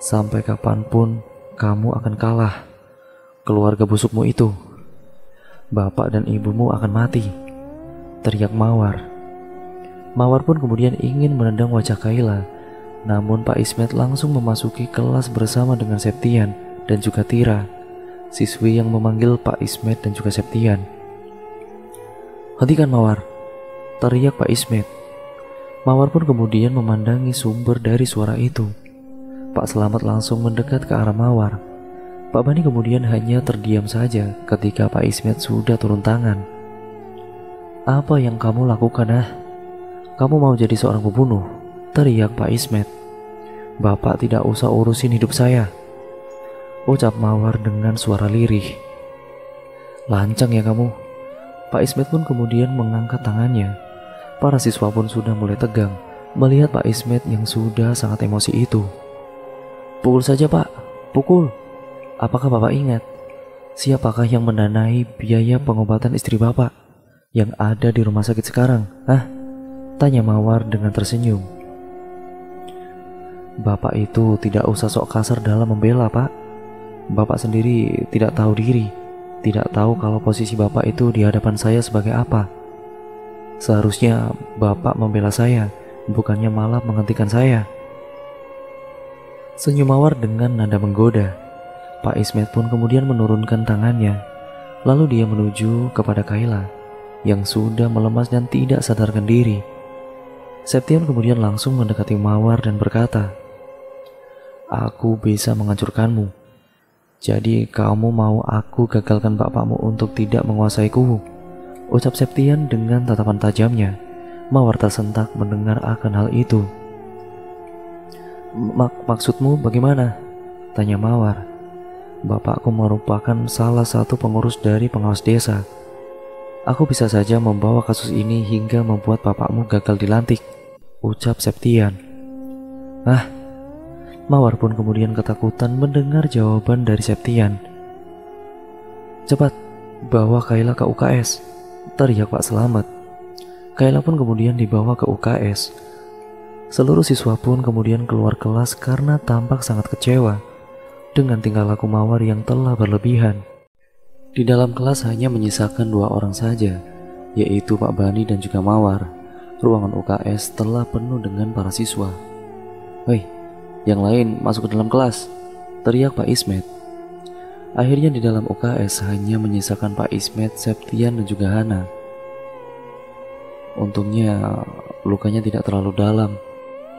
Sampai kapanpun kamu akan kalah. Keluarga busukmu itu, bapak dan ibumu akan mati, teriak Mawar. Mawar pun kemudian ingin menendang wajah Kaila, namun Pak Ismet langsung memasuki kelas bersama dengan Septian dan juga Tira, siswi yang memanggil Pak Ismet dan juga Septian. Hentikan Mawar, teriak Pak Ismet. Mawar pun kemudian memandangi sumber dari suara itu. Pak Selamat langsung mendekat ke arah Mawar. Pak Bani kemudian hanya terdiam saja ketika Pak Ismet sudah turun tangan. Apa yang kamu lakukan, ah? Kamu mau jadi seorang pembunuh, teriak Pak Ismet. Bapak tidak usah urusin hidup saya, ucap Mawar dengan suara lirih. Lancang ya kamu. Pak Ismet pun kemudian mengangkat tangannya. Para siswa pun sudah mulai tegang melihat Pak Ismet yang sudah sangat emosi itu. Pukul saja Pak, pukul. Apakah Bapak ingat siapakah yang mendanai biaya pengobatan istri Bapak yang ada di rumah sakit sekarang, hah? Tanya Mawar dengan tersenyum. Bapak itu tidak usah sok kasar dalam membela, Pak. Bapak sendiri tidak tahu diri, tidak tahu kalau posisi Bapak itu di hadapan saya sebagai apa. Seharusnya Bapak membela saya, bukannya malah menghentikan saya. Senyum Mawar dengan nada menggoda. Pak Ismet pun kemudian menurunkan tangannya, lalu dia menuju kepada Kaila yang sudah melemas dan tidak sadarkan diri. Septian kemudian langsung mendekati Mawar dan berkata, "Aku bisa menghancurkanmu. Jadi kamu mau aku gagalkan bapakmu untuk tidak menguasaiku?" ucap Septian dengan tatapan tajamnya. Mawar tersentak mendengar akan hal itu. Maksudmu bagaimana? Tanya Mawar. Bapakku merupakan salah satu pengurus dari pengawas desa. Aku bisa saja membawa kasus ini hingga membuat bapakmu gagal dilantik, ucap Septian. Ah, Mawar pun kemudian ketakutan mendengar jawaban dari Septian. Cepat, bawa Kaila ke UKS, teriak Pak Selamat. Kaila pun kemudian dibawa ke UKS. Seluruh siswa pun kemudian keluar kelas karena tampak sangat kecewa dengan tingkah laku Mawar yang telah berlebihan. Di dalam kelas hanya menyisakan dua orang saja, yaitu Pak Bani dan juga Mawar. Ruangan UKS telah penuh dengan para siswa. Hei, yang lain masuk ke dalam kelas, teriak Pak Ismet. Akhirnya di dalam UKS hanya menyisakan Pak Ismet, Septian dan juga Hana. Untungnya lukanya tidak terlalu dalam,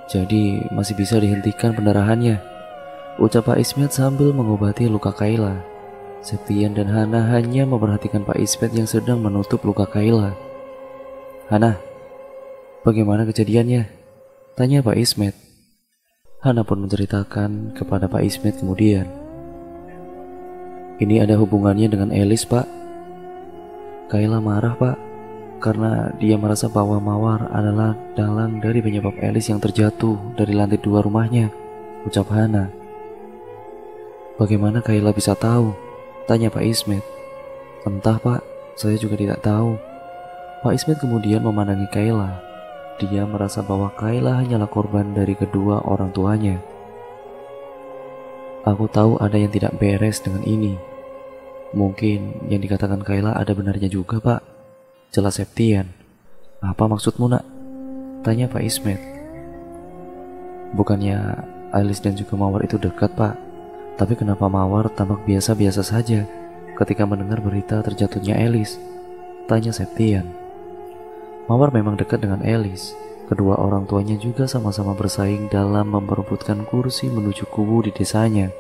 jadi masih bisa dihentikan pendarahannya, ucap Pak Ismet sambil mengobati luka Kaila. Septian dan Hana hanya memperhatikan Pak Ismet yang sedang menutup luka Kaila. Hana, bagaimana kejadiannya? Tanya Pak Ismet. Hana pun menceritakan kepada Pak Ismet kemudian. Ini ada hubungannya dengan Elis, Pak. Kaila marah, Pak, karena dia merasa bahwa Mawar adalah dalang dari penyebab Elis yang terjatuh dari lantai 2 rumahnya, ucap Hana. Bagaimana Kaila bisa tahu? Tanya Pak Ismet. Entah Pak, saya juga tidak tahu. Pak Ismet kemudian memandangi Kaila. Dia merasa bahwa Kaila hanyalah korban dari kedua orang tuanya. Aku tahu ada yang tidak beres dengan ini. Mungkin yang dikatakan Kaila ada benarnya juga Pak, jelas Septian. Apa maksudmu nak? Tanya Pak Ismet. Bukannya Elis dan juga Mawar itu dekat Pak, tapi kenapa Mawar tampak biasa-biasa saja ketika mendengar berita terjatuhnya Elis? Tanya Septian. Mawar memang dekat dengan Elis. Kedua orang tuanya juga sama-sama bersaing dalam memperebutkan kursi menuju kubu di desanya.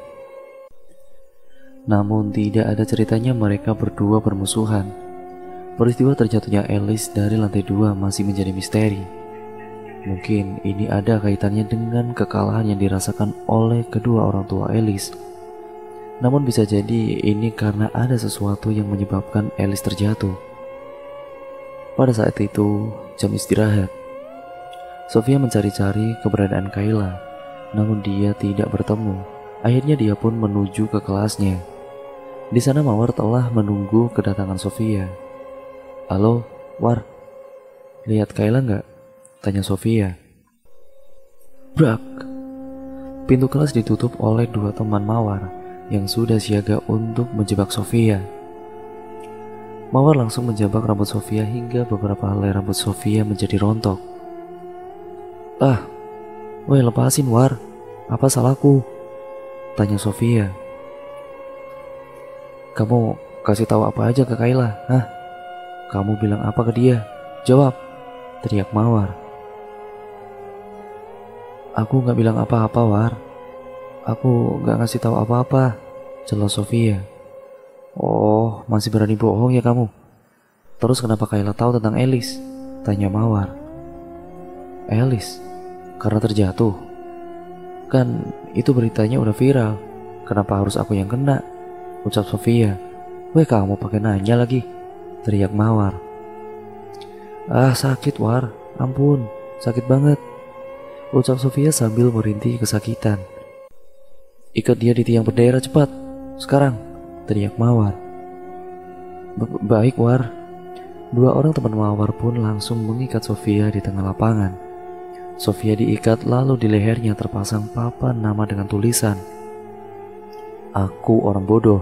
Namun tidak ada ceritanya mereka berdua bermusuhan. Peristiwa terjatuhnya Elis dari lantai 2 masih menjadi misteri. Mungkin ini ada kaitannya dengan kekalahan yang dirasakan oleh kedua orang tua Elis. Namun bisa jadi ini karena ada sesuatu yang menyebabkan Elis terjatuh. Pada saat itu, jam istirahat. Sofia mencari-cari keberadaan Kaila, namun dia tidak bertemu. Akhirnya dia pun menuju ke kelasnya. Di sana Mawar telah menunggu kedatangan Sofia. Halo, War. Lihat Kaila nggak? Tanya Sofia. Brak. Pintu kelas ditutup oleh dua teman Mawar yang sudah siaga untuk menjebak Sofia. Mawar langsung menjebak rambut Sofia hingga beberapa helai rambut Sofia menjadi rontok. Ah, weh lepasin War, apa salahku? Tanya Sofia. Kamu kasih tahu apa aja ke Kaila, hah? Kamu bilang apa ke dia? Jawab, teriak Mawar. Aku gak bilang apa-apa War. Aku gak ngasih tahu apa-apa, jelas Sofia. Oh, masih berani bohong ya kamu? Terus kenapa Kaila tahu tentang Elis? Tanya Mawar. Elis? Karena terjatuh? Kan itu beritanya udah viral. Kenapa harus aku yang kena? Ucap Sofia. Weh kamu pakai nanya lagi, teriak Mawar. Ah sakit War, ampun, sakit banget, ucap Sofia sambil merintih kesakitan. Ikat dia di tiang bendera cepat, sekarang, teriak Mawar. Baik War. Dua orang teman Mawar pun langsung mengikat Sofia di tengah lapangan. Sofia diikat lalu di lehernya terpasang papan nama dengan tulisan, Aku orang bodoh.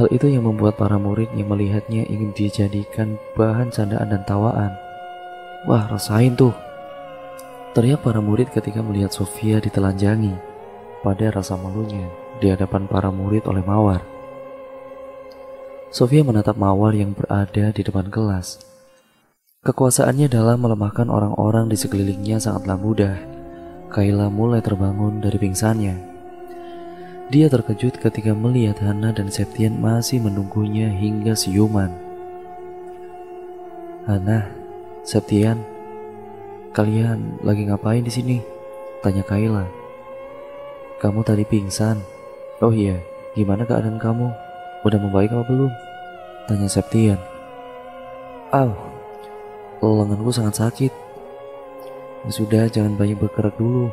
Hal itu yang membuat para murid yang melihatnya ingin dijadikan bahan candaan dan tawaan. Wah rasain tuh, teriak para murid ketika melihat Sofia ditelanjangi pada rasa malunya di hadapan para murid oleh Mawar. Sofia menatap Mawar yang berada di depan kelas. Kekuasaannya dalam melemahkan orang-orang di sekelilingnya sangatlah mudah. Kaila mulai terbangun dari pingsannya. Dia terkejut ketika melihat Hana dan Septian masih menunggunya hingga siuman. Hana, Septian, kalian lagi ngapain di sini? Tanya Kaila. Kamu tadi pingsan. Oh iya, gimana keadaan kamu? Udah membaik apa belum? Tanya Septian. Au, lenganku sangat sakit. Sudah, jangan banyak bergerak dulu.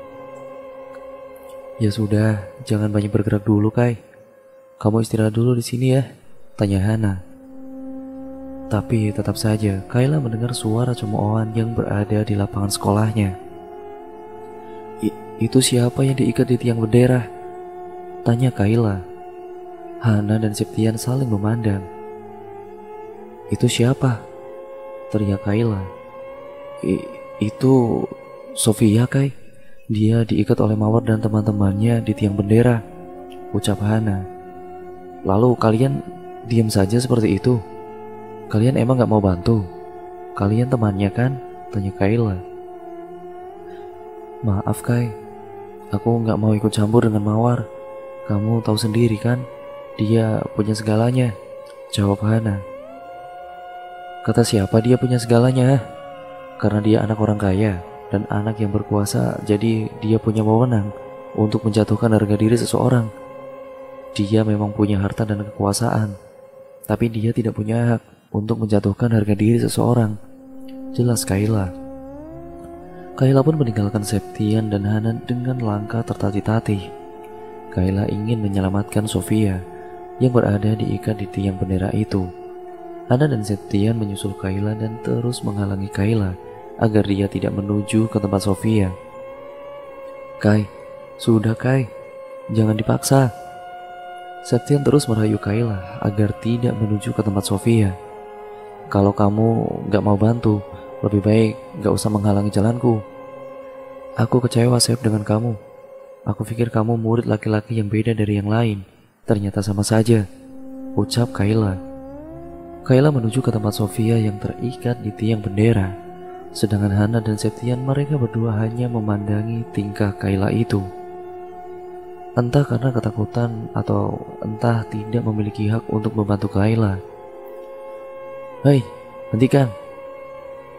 Ya sudah, jangan banyak bergerak dulu, Kai. Kamu istirahat dulu di sini ya, tanya Hana. Tapi tetap saja Kaila mendengar suara cemoohan yang berada di lapangan sekolahnya. Itu siapa yang diikat di tiang bendera? Tanya Kaila. Hana dan Septian saling memandang. Itu siapa? Teriak Kaila. Itu Sofia, Kai. Dia diikat oleh Mawar dan teman-temannya di tiang bendera, ucap Hana. Lalu kalian diam saja seperti itu? Kalian emang gak mau bantu? Kalian temannya kan? Tanya Kaila. Maaf Kai, aku gak mau ikut campur dengan Mawar. Kamu tahu sendiri kan, dia punya segalanya, jawab Hana. Kata siapa dia punya segalanya? Karena dia anak orang kaya dan anak yang berkuasa, jadi dia punya wewenang untuk menjatuhkan harga diri seseorang. Dia memang punya harta dan kekuasaan, tapi dia tidak punya hak untuk menjatuhkan harga diri seseorang, jelas Kaila. Kaila pun meninggalkan Septian dan Hana dengan langkah tertatih-tatih. Kaila ingin menyelamatkan Sofia yang berada diikat di tiang bendera itu. Hana dan Septian menyusul Kaila dan terus menghalangi Kaila agar dia tidak menuju ke tempat Sofia. Kai, sudah Kai, jangan dipaksa. Septian terus merayu Kaila agar tidak menuju ke tempat Sofia. Kalau kamu gak mau bantu, lebih baik gak usah menghalangi jalanku. Aku kecewa Sep dengan kamu. Aku pikir kamu murid laki-laki yang beda dari yang lain. Ternyata sama saja, ucap Kaila. Kaila menuju ke tempat Sofia yang terikat di tiang bendera. Sedangkan Hana dan Septian, mereka berdua hanya memandangi tingkah Kaila itu. Entah karena ketakutan atau entah tidak memiliki hak untuk membantu Kaila. Hei, hentikan,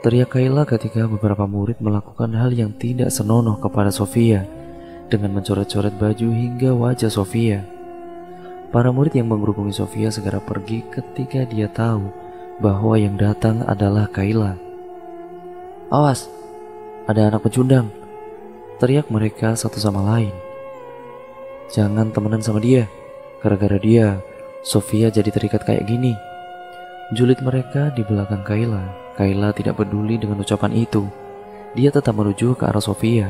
teriak Kaila ketika beberapa murid melakukan hal yang tidak senonoh kepada Sofia dengan mencoret-coret baju hingga wajah Sofia. Para murid yang menggerukumi Sofia segera pergi ketika dia tahu bahwa yang datang adalah Kaila. Awas, ada anak pecundang, teriak mereka satu sama lain. Jangan temenan sama dia, gara-gara dia Sofia jadi terikat kayak gini, julid mereka di belakang Kaila. Kaila tidak peduli dengan ucapan itu. Dia tetap menuju ke arah Sofia.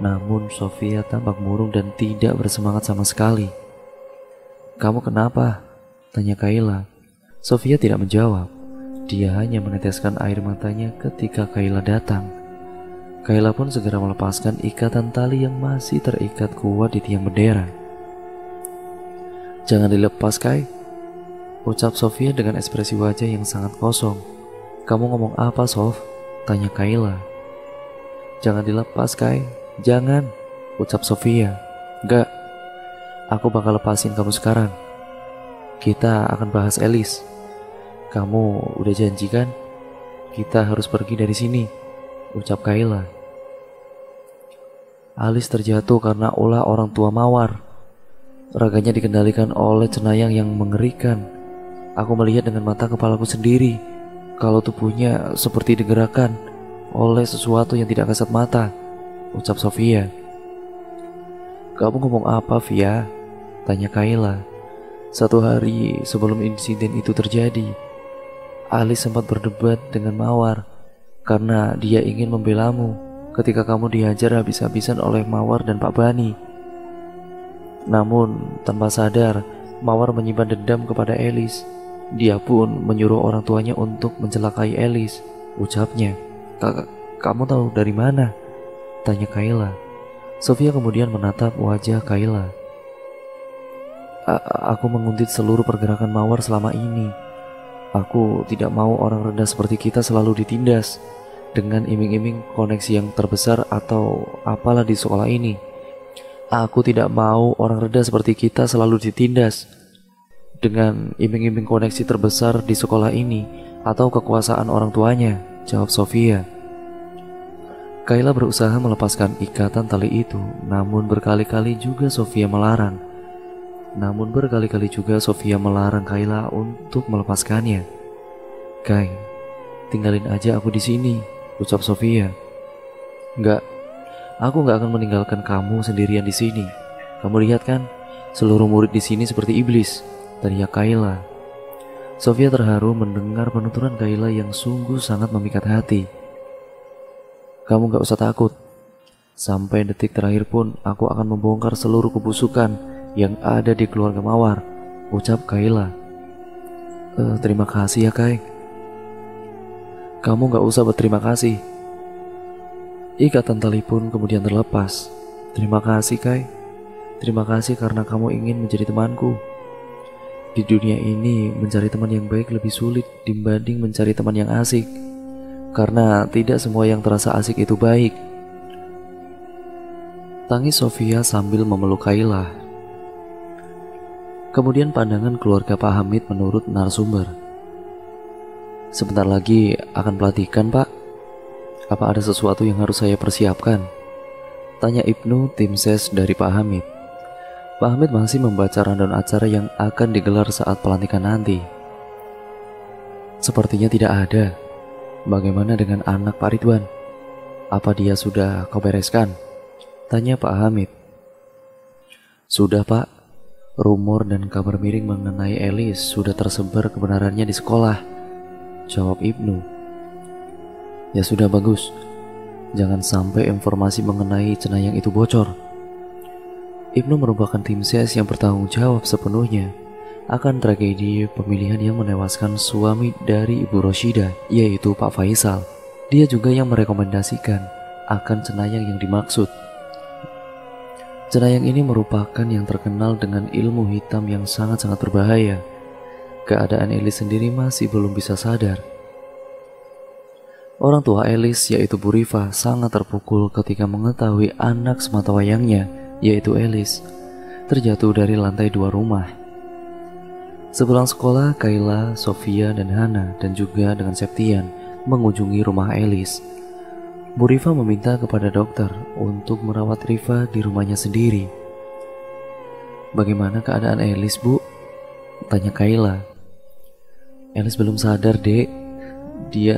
Namun Sofia tampak murung dan tidak bersemangat sama sekali. Kamu kenapa? Tanya Kaila. Sofia tidak menjawab. Dia hanya meneteskan air matanya ketika Kaila datang. Kaila pun segera melepaskan ikatan tali yang masih terikat kuat di tiang bendera. Jangan dilepas Kai, ucap Sofia dengan ekspresi wajah yang sangat kosong. Kamu ngomong apa Sof? Tanya Kaila. Jangan dilepas Kai, jangan, ucap Sofia. Enggak, aku bakal lepasin kamu sekarang. Kita akan bahas Elis. Kamu udah janji kan? Kita harus pergi dari sini, ucap Kaila. Alis terjatuh karena ulah orang tua Mawar. Raganya dikendalikan oleh cenayang yang mengerikan. Aku melihat dengan mata kepalaku sendiri kalau tubuhnya seperti digerakkan oleh sesuatu yang tidak kasat mata, ucap Sofia. Kamu ngomong apa Via? Tanya Kaila. Satu hari sebelum insiden itu terjadi, Alis sempat berdebat dengan Mawar karena dia ingin membelamu ketika kamu dihajar habis-habisan oleh Mawar dan Pak Bani. Namun tanpa sadar Mawar menyimpan dendam kepada Elis. Dia pun menyuruh orang tuanya untuk mencelakai Elis, ucapnya. Kamu tahu dari mana? Tanya Kaila. Sofia kemudian menatap wajah Kaila. Aku menguntit seluruh pergerakan Mawar selama ini. Aku tidak mau orang rendah seperti kita selalu ditindas dengan iming-iming koneksi yang terbesar atau apalah di sekolah ini. Aku tidak mau orang rendah seperti kita selalu ditindas dengan iming-iming koneksi terbesar di sekolah ini atau kekuasaan orang tuanya, jawab Sofia. Kaila berusaha melepaskan ikatan tali itu, namun berkali-kali juga Sofia melarang. Kaila untuk melepaskannya. "Kai, tinggalin aja aku di sini," ucap Sofia. "Enggak, aku nggak akan meninggalkan kamu sendirian di sini. Kamu lihat kan, seluruh murid di sini seperti iblis," teriak Kaila. Sofia terharu mendengar penuturan Kaila yang sungguh sangat memikat hati. "Kamu gak usah takut. Sampai detik terakhir pun aku akan membongkar seluruh kebusukan yang ada di keluarga Mawar," ucap Kaila. "Terima kasih ya, Kai." "Kamu gak usah berterima kasih." Ikatan tali pun kemudian terlepas. "Terima kasih, Kai. Terima kasih karena kamu ingin menjadi temanku. Di dunia ini, mencari teman yang baik lebih sulit dibanding mencari teman yang asik, karena tidak semua yang terasa asik itu baik," tangis Sofia sambil memeluk Kaila. Kemudian pandangan keluarga Pak Hamid menurut narasumber. "Sebentar lagi akan pelatihan, Pak. Apa ada sesuatu yang harus saya persiapkan?" tanya Ibnu, tim ses dari Pak Hamid. Pak Hamid masih membaca rundown acara yang akan digelar saat pelantikan nanti. "Sepertinya tidak ada. Bagaimana dengan anak Pak Ridwan? Apa dia sudah kau bereskan?" tanya Pak Hamid. "Sudah, Pak. Rumor dan kabar miring mengenai Elis sudah tersebar kebenarannya di sekolah," jawab Ibnu. "Ya sudah, bagus. Jangan sampai informasi mengenai cenayang itu bocor." Ibnu merupakan tim ses yang bertanggung jawab sepenuhnya akan tragedi pemilihan yang menewaskan suami dari Ibu Rosidah, yaitu Pak Faisal. Dia juga yang merekomendasikan akan cenayang yang dimaksud. Cenayang ini merupakan yang terkenal dengan ilmu hitam yang sangat-sangat berbahaya. Keadaan Elis sendiri masih belum bisa sadar. Orang tua Elis, yaitu Bu Rifa, sangat terpukul ketika mengetahui anak sematawayangnya, yaitu Elis, terjatuh dari lantai 2 rumah. Sepulang sekolah, Kaila, Sofia, dan Hana, dan juga dengan Septian, mengunjungi rumah Elis. Bu Rifa meminta kepada dokter untuk merawat Rifa di rumahnya sendiri. "Bagaimana keadaan Elis, Bu?" tanya Kaila. "Elis belum sadar, Dek. Dia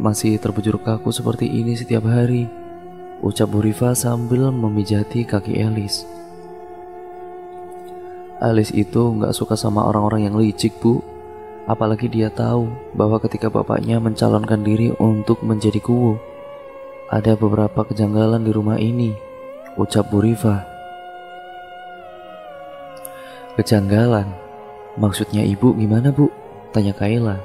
masih terbujur kaku seperti ini setiap hari," ucap Bu Rifa sambil memijati kaki Elis. "Elis itu nggak suka sama orang-orang yang licik, Bu. Apalagi dia tahu bahwa ketika bapaknya mencalonkan diri untuk menjadi kuwo, ada beberapa kejanggalan di rumah ini," ucap Bu Rifa. "Kejanggalan? Maksudnya Ibu gimana, Bu?" tanya Kaila.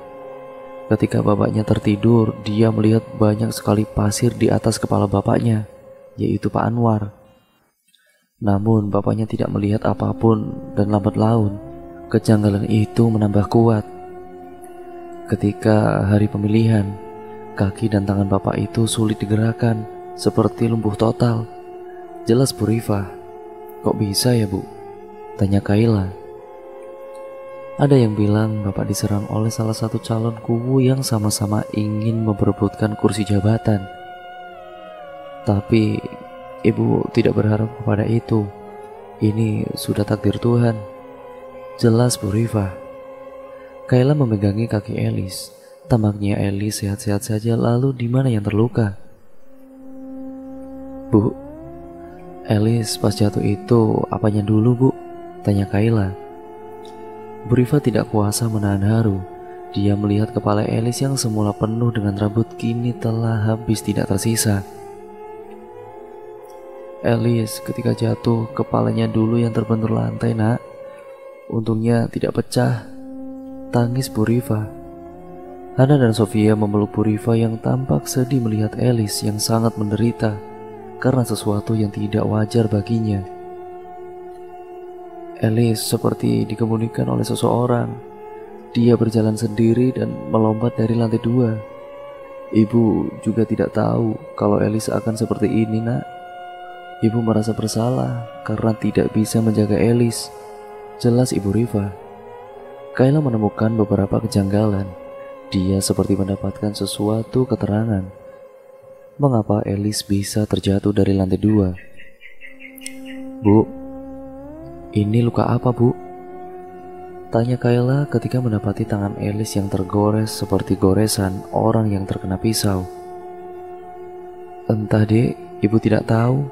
"Ketika bapaknya tertidur, dia melihat banyak sekali pasir di atas kepala bapaknya, yaitu Pak Anwar. Namun bapaknya tidak melihat apapun dan lambat laun, kejanggalan itu menambah kuat. Ketika hari pemilihan, kaki dan tangan bapak itu sulit digerakkan, seperti lumpuh total," jelas Bu Rifa. "Kok bisa ya, Bu?" tanya Kaila. "Ada yang bilang bapak diserang oleh salah satu calon kubu yang sama-sama ingin memperebutkan kursi jabatan. Tapi Ibu tidak berharap kepada itu. Ini sudah takdir Tuhan," jelas Bu Rifa. Kaila memegangi kaki Elis. "Tampaknya Elis sehat-sehat saja, lalu di mana yang terluka?" "Bu, Elis pas jatuh itu apanya dulu, Bu?" tanya Kaila. Bu Rifa tidak kuasa menahan haru. Dia melihat kepala Elis yang semula penuh dengan rambut kini telah habis tidak tersisa. "Elis ketika jatuh, kepalanya dulu yang terbentur lantai, Nak. Untungnya tidak pecah," tangis Bu Rifa. Hana dan Sofia memeluk Bu Rifa yang tampak sedih melihat Elis yang sangat menderita karena sesuatu yang tidak wajar baginya. "Elis seperti dikemunikan oleh seseorang. Dia berjalan sendiri dan melompat dari lantai 2. Ibu juga tidak tahu kalau Elis akan seperti ini, Nak. Ibu merasa bersalah karena tidak bisa menjaga Elis," jelas Ibu Rifa. Kaila menemukan beberapa kejanggalan. Dia seperti mendapatkan sesuatu keterangan. Mengapa Elis bisa terjatuh dari lantai 2? Bu, ini luka apa, Bu? Tanya Kaila ketika mendapati tangan Elis yang tergores seperti goresan orang yang terkena pisau. Entah, Dek, Ibu tidak tahu.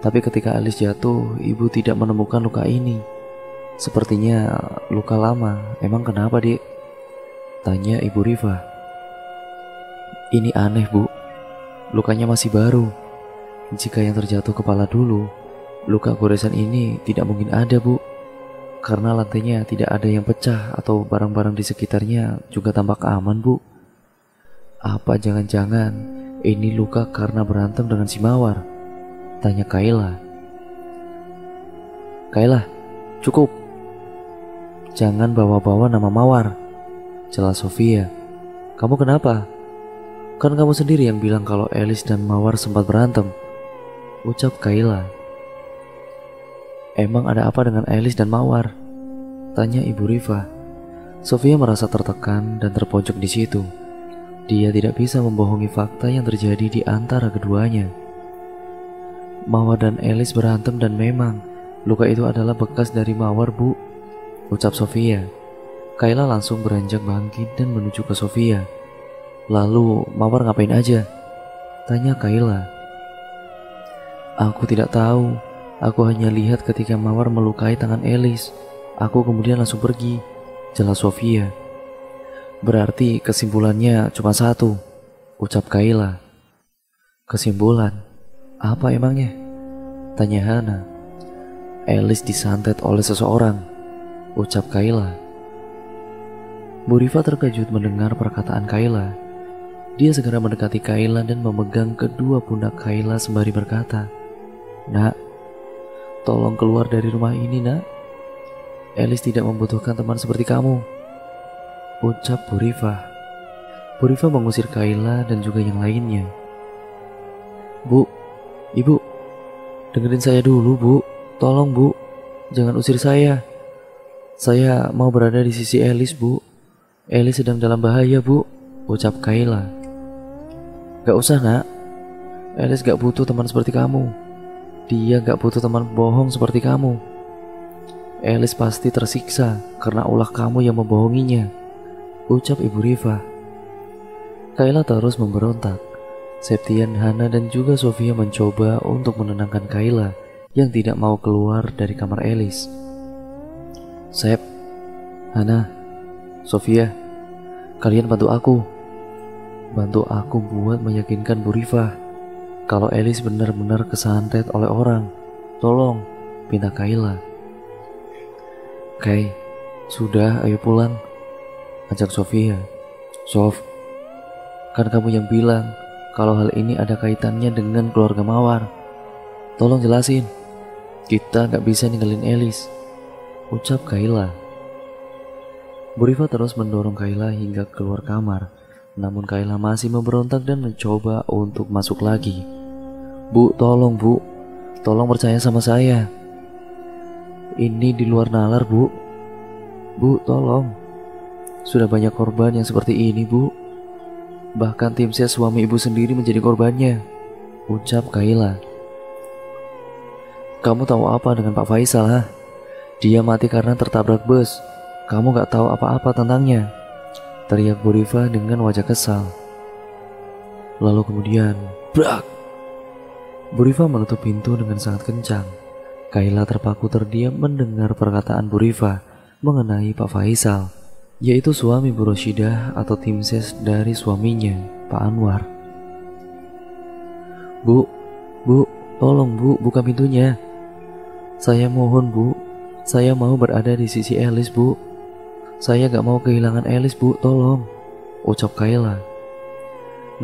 Tapi ketika Elis jatuh, Ibu tidak menemukan luka ini. Sepertinya luka lama. Emang kenapa, Dek? Tanya Ibu Rifa. Ini aneh, Bu. Lukanya masih baru. Jika yang terjatuh kepala dulu, luka goresan ini tidak mungkin ada, Bu. Karena lantainya tidak ada yang pecah atau barang-barang di sekitarnya juga tampak aman, Bu. Apa jangan-jangan ini luka karena berantem dengan si Mawar? Tanya Kaila. Kaila, cukup. Jangan bawa-bawa nama Mawar, jelas Sofia. Kamu kenapa? Kan kamu sendiri yang bilang kalau Elis dan Mawar sempat berantem, ucap Kaila. Emang ada apa dengan Elis dan Mawar? Tanya Ibu Rifa. Sofia merasa tertekan dan terpojok di situ. Dia tidak bisa membohongi fakta yang terjadi di antara keduanya. Mawar dan Elis berantem dan memang luka itu adalah bekas dari Mawar, Bu, ucap Sofia. Kaila langsung beranjak bangkit dan menuju ke Sofia. Lalu Mawar ngapain aja? Tanya Kaila. Aku tidak tahu. Aku hanya lihat ketika Mawar melukai tangan Elis. Aku kemudian langsung pergi, jelas Sofia. Berarti kesimpulannya cuma satu, ucap Kaila. Kesimpulan? Apa emangnya? Tanya Hana. Elis disantet oleh seseorang, ucap Kaila. Bu Rifa terkejut mendengar perkataan Kaila. Dia segera mendekati Kaila dan memegang kedua pundak Kaila sembari berkata, "Nak, tolong keluar dari rumah ini, Nak. Elis tidak membutuhkan teman seperti kamu," ucap Bu Rifa. Bu Rifa mengusir Kaila dan juga yang lainnya. "Bu, Ibu, dengerin saya dulu, Bu. Tolong, Bu, jangan usir saya. Saya mau berada di sisi Elis, Bu. Elis sedang dalam bahaya, Bu," ucap Kaila. Gak usah, Nak. Elis gak butuh teman seperti kamu. Dia gak butuh teman bohong seperti kamu. Elis pasti tersiksa karena ulah kamu yang membohonginya, ucap Ibu Rifa. Kaila terus memberontak. Septian, Hana dan juga Sofia mencoba untuk menenangkan Kaila yang tidak mau keluar dari kamar Elis. Sep, Hana, Sofia, kalian bantu aku. Bantu aku buat meyakinkan Bu Rifa kalau Elis benar-benar kesantet oleh orang. Tolong, pinta Kaila. Kai, sudah, ayo pulang, ajak Sofia. Sof, kan kamu yang bilang kalau hal ini ada kaitannya dengan keluarga Mawar. Tolong jelasin. Kita gak bisa ninggalin Elis, ucap Kaila. Bu Rifa terus mendorong Kaila hingga keluar kamar. Namun Kaila masih memberontak dan mencoba untuk masuk lagi. Bu, tolong, Bu. Tolong percaya sama saya. Ini di luar nalar, Bu. Bu, tolong. Sudah banyak korban yang seperti ini, Bu. Bahkan tim ses suami Ibu sendiri menjadi korbannya, ucap Kaila. Kamu tahu apa dengan Pak Faisal, ha? Dia mati karena tertabrak bus. Kamu gak tahu apa-apa tentangnya, teriak Bu Rifa dengan wajah kesal. Lalu kemudian, brak! Bu Rifa menutup pintu dengan sangat kencang. Kaila terpaku terdiam mendengar perkataan Bu Rifa mengenai Pak Faisal, yaitu suami Bu Rosidah atau tim ses dari suaminya, Pak Anwar. Bu, Bu, tolong, Bu, buka pintunya. Saya mohon, Bu. Saya mau berada di sisi Elis, Bu. Saya gak mau kehilangan Elis, Bu, tolong, ucap Kaila.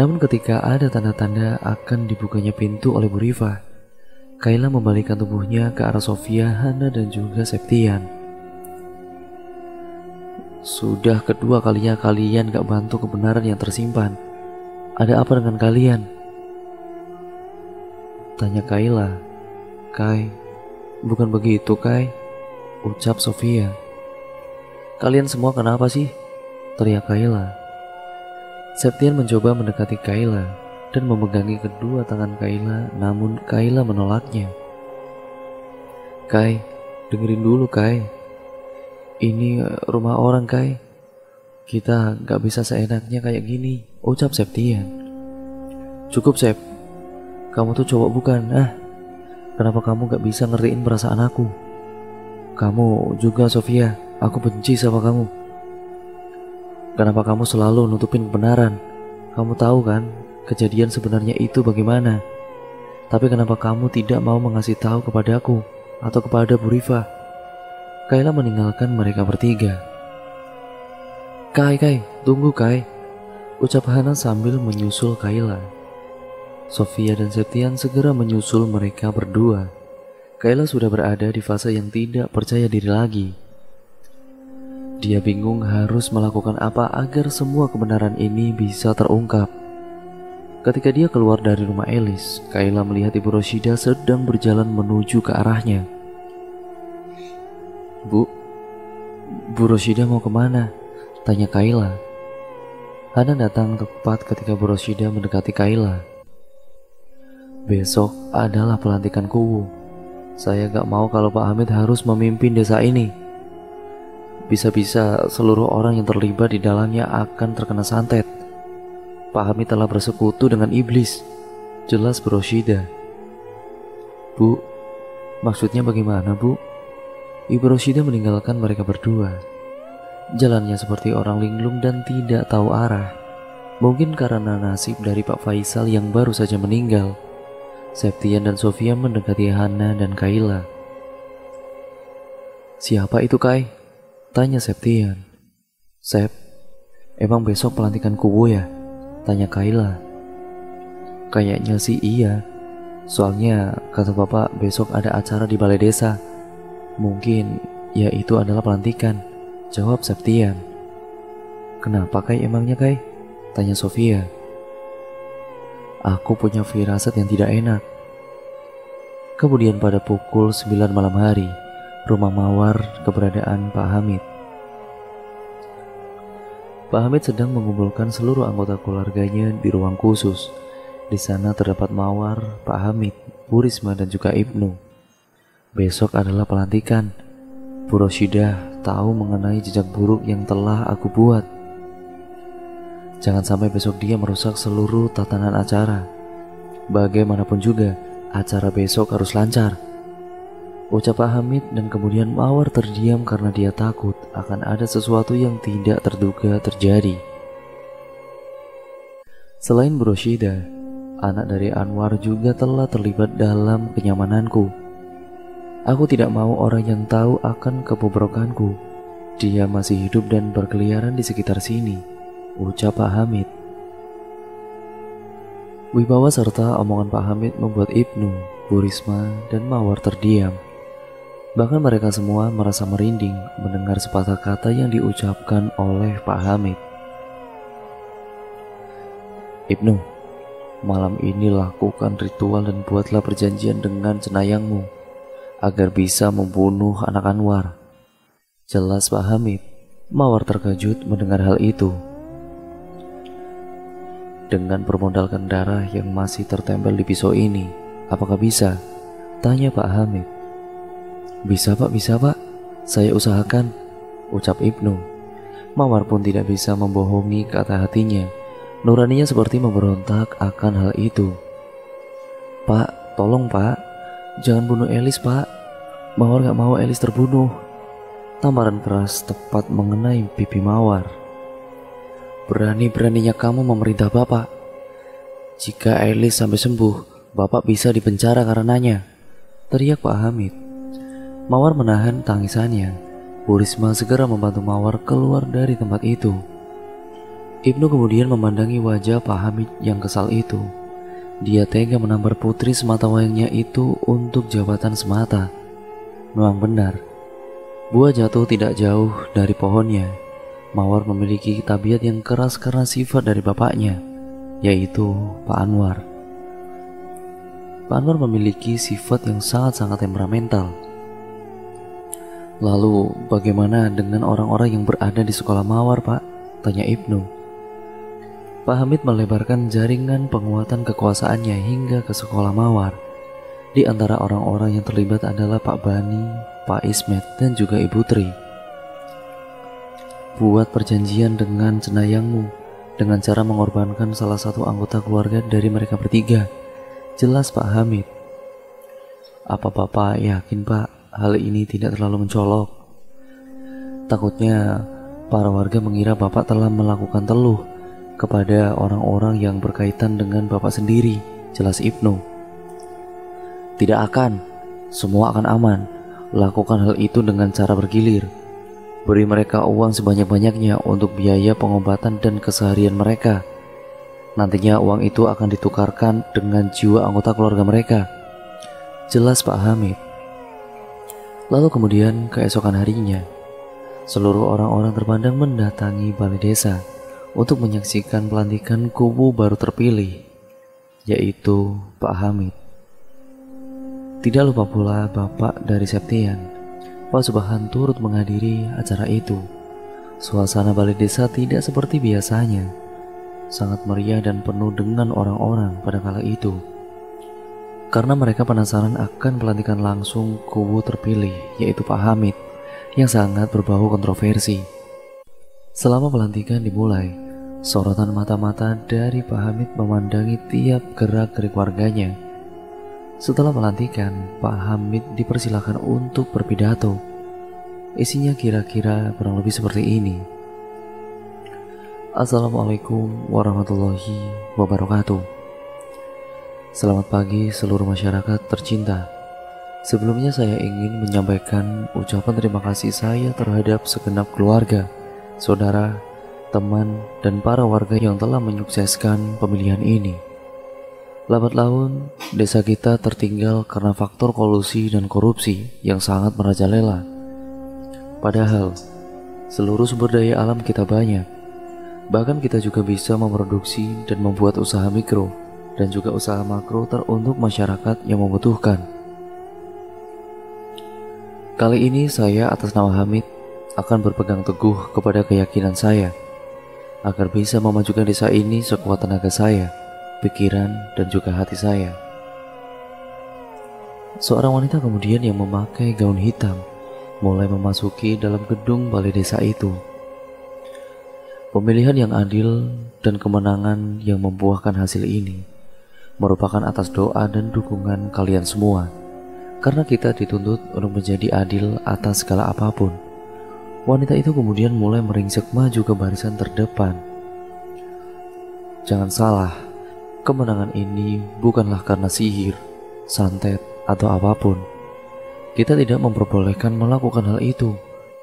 Namun ketika ada tanda-tanda akan dibukanya pintu oleh Bu Rifa, Kaila membalikkan tubuhnya ke arah Sofia, Hana dan juga Septian. Sudah kedua kalinya kalian gak bantu kebenaran yang tersimpan. Ada apa dengan kalian? Tanya Kaila. Kai, bukan begitu, Kai, ucap Sofia. Kalian semua kenapa sih? Teriak Kaila. Septian mencoba mendekati Kaila dan memegangi kedua tangan Kaila, namun Kaila menolaknya. "Kai, dengerin dulu Kai. Ini rumah orang Kai. Kita gak bisa seenaknya kayak gini," ucap Septian. "Cukup Sep, kamu tuh cowok bukan? Kenapa kamu gak bisa ngertiin perasaan aku? Kamu juga Sofia, aku benci sama kamu. Kenapa kamu selalu nutupin kebenaran? Kamu tahu kan kejadian sebenarnya itu bagaimana? Tapi kenapa kamu tidak mau mengasih tahu kepada aku atau kepada Bu Rifa?" Kaila meninggalkan mereka bertiga. Kai, tunggu Kai," ucap Hana sambil menyusul Kaila. Sofia dan Septian segera menyusul mereka berdua. Kaila sudah berada di fase yang tidak percaya diri lagi. Dia bingung harus melakukan apa agar semua kebenaran ini bisa terungkap. Ketika dia keluar dari rumah Elis, Kaila melihat Ibu Rosidah sedang berjalan menuju ke arahnya. Bu Rosidah mau kemana?" tanya Kaila. Hana datang tepat ketika Bu Rosidah mendekati Kaila. "Besok adalah pelantikan kubu. Saya gak mau kalau Pak Hamid harus memimpin desa ini. Bisa-bisa seluruh orang yang terlibat di dalamnya akan terkena santet. Pak Hamid telah bersekutu dengan iblis," jelas Bu Rosidah. "Bu, maksudnya bagaimana Bu?" Ibu Rosidah meninggalkan mereka berdua. Jalannya seperti orang linglung dan tidak tahu arah. Mungkin karena nasib dari Pak Faisal yang baru saja meninggal. Septian dan Sofia mendekati Hana dan Kaila. "Siapa itu Kai?" tanya Septian. "Sep, emang besok pelantikan kubu ya?" tanya Kaila. "Kayaknya sih iya. Soalnya kata bapak besok ada acara di balai desa. Mungkin ya itu adalah pelantikan," jawab Septian. "Kenapa Kai emangnya Kai?" tanya Sofia. "Aku punya firasat yang tidak enak." Kemudian pada pukul 9 malam hari, rumah Mawar keberadaan Pak Hamid. Pak Hamid sedang mengumpulkan seluruh anggota keluarganya di ruang khusus. Di sana terdapat Mawar, Pak Hamid, Bu Risma dan juga Ibnu. "Besok adalah pelantikan. Bu Rosidah tahu mengenai jejak buruk yang telah aku buat. Jangan sampai besok dia merusak seluruh tatanan acara. Bagaimanapun juga, acara besok harus lancar," ucap Pak Hamid, dan kemudian Mawar terdiam karena dia takut akan ada sesuatu yang tidak terduga terjadi. Selain Bu Rosidah, anak dari Anwar juga telah terlibat dalam kenyamananku. "Aku tidak mau orang yang tahu akan kebobrokanku. Dia masih hidup dan berkeliaran di sekitar sini," ucap Pak Hamid. Wibawa serta omongan Pak Hamid membuat Ibnu, Bu Risma, dan Mawar terdiam. Bahkan mereka semua merasa merinding mendengar sepatah kata yang diucapkan oleh Pak Hamid. "Ibnu, malam ini lakukan ritual dan buatlah perjanjian dengan cenayangmu agar bisa membunuh anak Anwar," jelas Pak Hamid. Mawar terkejut mendengar hal itu. "Dengan bermodalkan darah yang masih tertempel di pisau ini, apakah bisa?" tanya Pak Hamid. Bisa pak, saya usahakan," ucap Ibnu. Mawar pun tidak bisa membohongi kata hatinya. Nuraninya seperti memberontak akan hal itu. "Pak, tolong Pak, jangan bunuh Elis Pak. Mawar gak mau Elis terbunuh." Tamparan keras tepat mengenai pipi Mawar. "Berani-beraninya kamu memerintah bapak. Jika Elis sampai sembuh, bapak bisa dipenjara karenanya," teriak Pak Hamid. Mawar menahan tangisannya. Bu Risma segera membantu Mawar keluar dari tempat itu. Ibnu kemudian memandangi wajah Pak Hamid yang kesal itu. Dia tega menampar putri semata wayangnya itu untuk jabatan semata. Memang benar, buah jatuh tidak jauh dari pohonnya. Mawar memiliki tabiat yang keras karena sifat dari bapaknya, yaitu Pak Anwar. Pak Anwar memiliki sifat yang sangat-sangat temperamental. "Lalu bagaimana dengan orang-orang yang berada di sekolah Mawar Pak?" tanya Ibnu. Pak Hamid melebarkan jaringan penguatan kekuasaannya hingga ke sekolah Mawar. Di antara orang-orang yang terlibat adalah Pak Bani, Pak Ismet, dan juga Ibu Tri. Buat perjanjian dengan jenayangmu dengan cara mengorbankan salah satu anggota keluarga dari mereka bertiga, jelas Pak Hamid. Apa Bapak yakin Pak hal ini tidak terlalu mencolok? Takutnya para warga mengira Bapak telah melakukan teluh kepada orang-orang yang berkaitan dengan Bapak sendiri, jelas Ibnu. Tidak akan, semua akan aman. Lakukan hal itu dengan cara bergilir. Beri mereka uang sebanyak-banyaknya untuk biaya pengobatan dan keseharian mereka. Nantinya uang itu akan ditukarkan dengan jiwa anggota keluarga mereka, jelas Pak Hamid. Lalu kemudian keesokan harinya, seluruh orang-orang terpandang mendatangi balai desa untuk menyaksikan pelantikan kubu baru terpilih, yaitu Pak Hamid. Tidak lupa pula bapak dari Septian, Pak Subhan, turut menghadiri acara itu. Suasana balai desa tidak seperti biasanya, sangat meriah dan penuh dengan orang-orang pada kala itu, karena mereka penasaran akan pelantikan langsung kubu terpilih, yaitu Pak Hamid, yang sangat berbau kontroversi. Selama pelantikan dimulai, sorotan mata-mata dari Pak Hamid memandangi tiap gerak-gerik warganya. Setelah pelantikan, Pak Hamid dipersilakan untuk berpidato. Isinya kira-kira kurang lebih seperti ini. Assalamualaikum warahmatullahi wabarakatuh. Selamat pagi seluruh masyarakat tercinta. Sebelumnya saya ingin menyampaikan ucapan terima kasih saya terhadap segenap keluarga, saudara, teman, dan para warga yang telah menyukseskan pemilihan ini. Lambat laun, desa kita tertinggal karena faktor kolusi dan korupsi yang sangat merajalela. Padahal, seluruh sumber daya alam kita banyak. Bahkan kita juga bisa memproduksi dan membuat usaha mikro dan juga usaha makro teruntuk masyarakat yang membutuhkan. Kali ini saya atas nama Hamid akan berpegang teguh kepada keyakinan saya agar bisa memajukan desa ini sekuat tenaga saya, pikiran, dan juga hati saya. Seorang wanita kemudian yang memakai gaun hitam mulai memasuki dalam gedung balai desa itu. Pemilihan yang adil dan kemenangan yang membuahkan hasil ini merupakan atas doa dan dukungan kalian semua. Karena kita dituntut untuk menjadi adil atas segala apapun. Wanita itu kemudian mulai meringsek maju ke barisan terdepan. Jangan salah, kemenangan ini bukanlah karena sihir, santet, atau apapun. Kita tidak memperbolehkan melakukan hal itu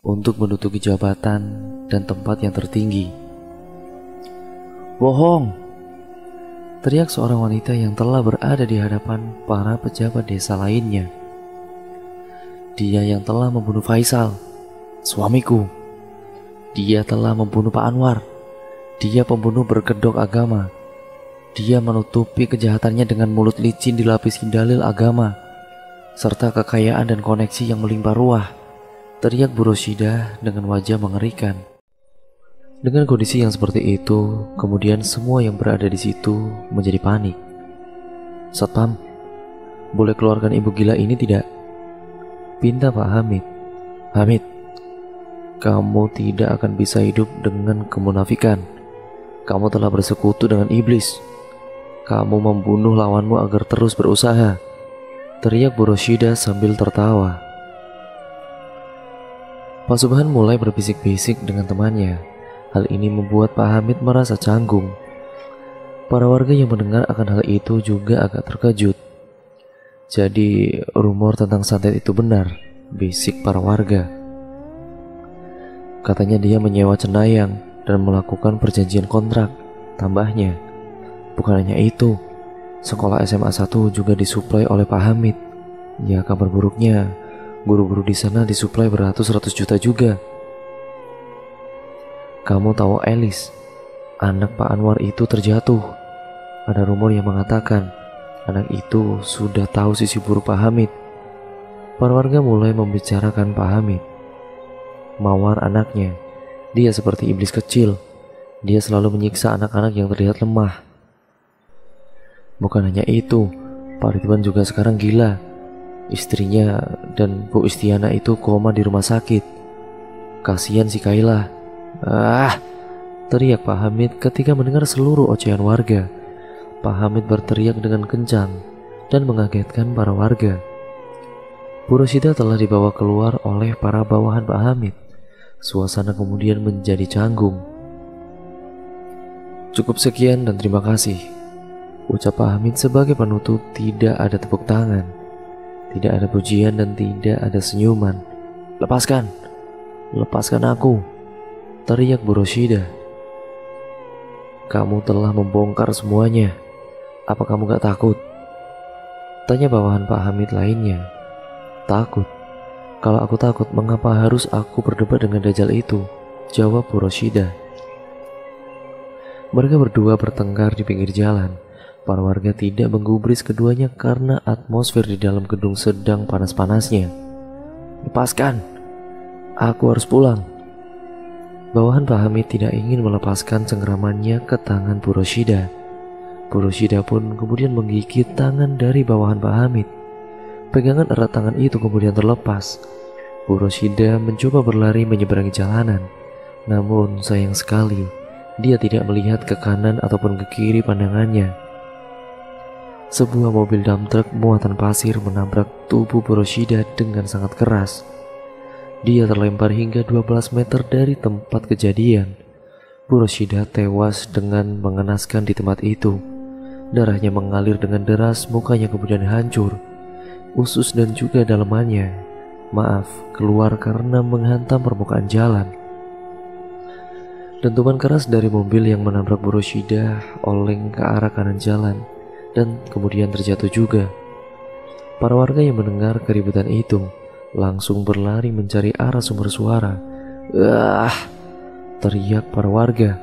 untuk menduduki jabatan dan tempat yang tertinggi. Bohong! Teriak seorang wanita yang telah berada di hadapan para pejabat desa lainnya. Dia yang telah membunuh Faisal, suamiku. Dia telah membunuh Pak Anwar. Dia pembunuh berkedok agama. Dia menutupi kejahatannya dengan mulut licin dilapisi dalil agama, serta kekayaan dan koneksi yang melimpah ruah, teriak Bu Rosidah dengan wajah mengerikan. Dengan kondisi yang seperti itu, kemudian semua yang berada di situ menjadi panik. Satpam, boleh keluarkan ibu gila ini tidak? Pinta Pak Hamid. Hamid, kamu tidak akan bisa hidup dengan kemunafikan. Kamu telah bersekutu dengan iblis. Kamu membunuh lawanmu agar terus berusaha, teriak Bu Rosidah sambil tertawa. Pak Subhan mulai berbisik-bisik dengan temannya. Hal ini membuat Pak Hamid merasa canggung. Para warga yang mendengar akan hal itu juga agak terkejut. Jadi rumor tentang santet itu benar, bisik para warga. Katanya dia menyewa cenayang dan melakukan perjanjian kontrak, tambahnya. Bukan hanya itu, sekolah SMA 1 juga disuplai oleh Pak Hamid. Ya, kabar buruknya, guru-guru di sana disuplai beratus-ratus juta juga. Kamu tahu Elis, anak Pak Anwar itu terjatuh. Ada rumor yang mengatakan anak itu sudah tahu sisi buruk Pak Hamid. Para warga mulai membicarakan Pak Hamid. Mawar anaknya, dia seperti iblis kecil. Dia selalu menyiksa anak-anak yang terlihat lemah. Bukan hanya itu, Pak Ridwan juga sekarang gila. Istrinya dan Bu Istiana itu koma di rumah sakit. Kasihan si Kaila. Ah, teriak Pak Hamid ketika mendengar seluruh ocehan warga. Pak Hamid berteriak dengan kencang dan mengagetkan para warga. Bu Rosidah telah dibawa keluar oleh para bawahan Pak Hamid. Suasana kemudian menjadi canggung. Cukup sekian dan terima kasih, ucap Pak Hamid sebagai penutup. Tidak ada tepuk tangan, tidak ada pujian, dan tidak ada senyuman. Lepaskan, lepaskan aku, teriak Bu Rosidah. Kamu telah membongkar semuanya. Apa kamu gak takut? Tanya bawahan Pak Hamid lainnya. Takut? Kalau aku takut, mengapa harus aku berdebat dengan Dajjal itu? Jawab Bu Rosidah. Mereka berdua bertengkar di pinggir jalan. Para warga tidak menggubris keduanya karena atmosfer di dalam gedung sedang panas-panasnya. Lepaskan, aku harus pulang. Bawahan Pak Hamid tidak ingin melepaskan cengkeramannya ke tangan Bu Rosidah. Bu Rosidah pun kemudian menggigit tangan dari bawahan Pak Hamid. Pegangan erat tangan itu kemudian terlepas. Bu Rosidah mencoba berlari menyeberangi jalanan. Namun sayang sekali, dia tidak melihat ke kanan ataupun ke kiri pandangannya. Sebuah mobil dump truck muatan pasir menabrak tubuh Bu Rosidah dengan sangat keras. Dia terlempar hingga 12 meter dari tempat kejadian. Bu Rosidah tewas dengan mengenaskan di tempat itu. Darahnya mengalir dengan deras, mukanya kemudian hancur. Usus dan juga dalemannya, maaf, keluar karena menghantam permukaan jalan. Dentuman keras dari mobil yang menabrak Bu Rosidah oleng ke arah kanan jalan dan kemudian terjatuh juga. Para warga yang mendengar keributan itu langsung berlari mencari arah sumber suara. "Ah!" teriak para warga.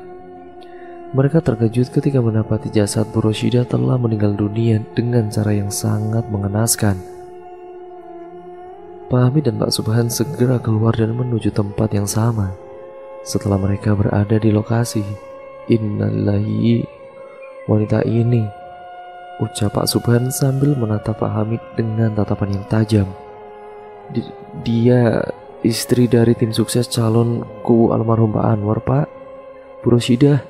Mereka terkejut ketika mendapati jasad Bu Rosidah telah meninggal dunia dengan cara yang sangat mengenaskan. Pak Hamid dan Pak Subhan segera keluar dan menuju tempat yang sama. Setelah mereka berada di lokasi, innalillahi, wanita ini, ucap Pak Subhan sambil menatap Pak Hamid dengan tatapan yang tajam. Dia istri dari tim sukses calonku almarhum Pak Anwar, Pak. Bu Rosidah,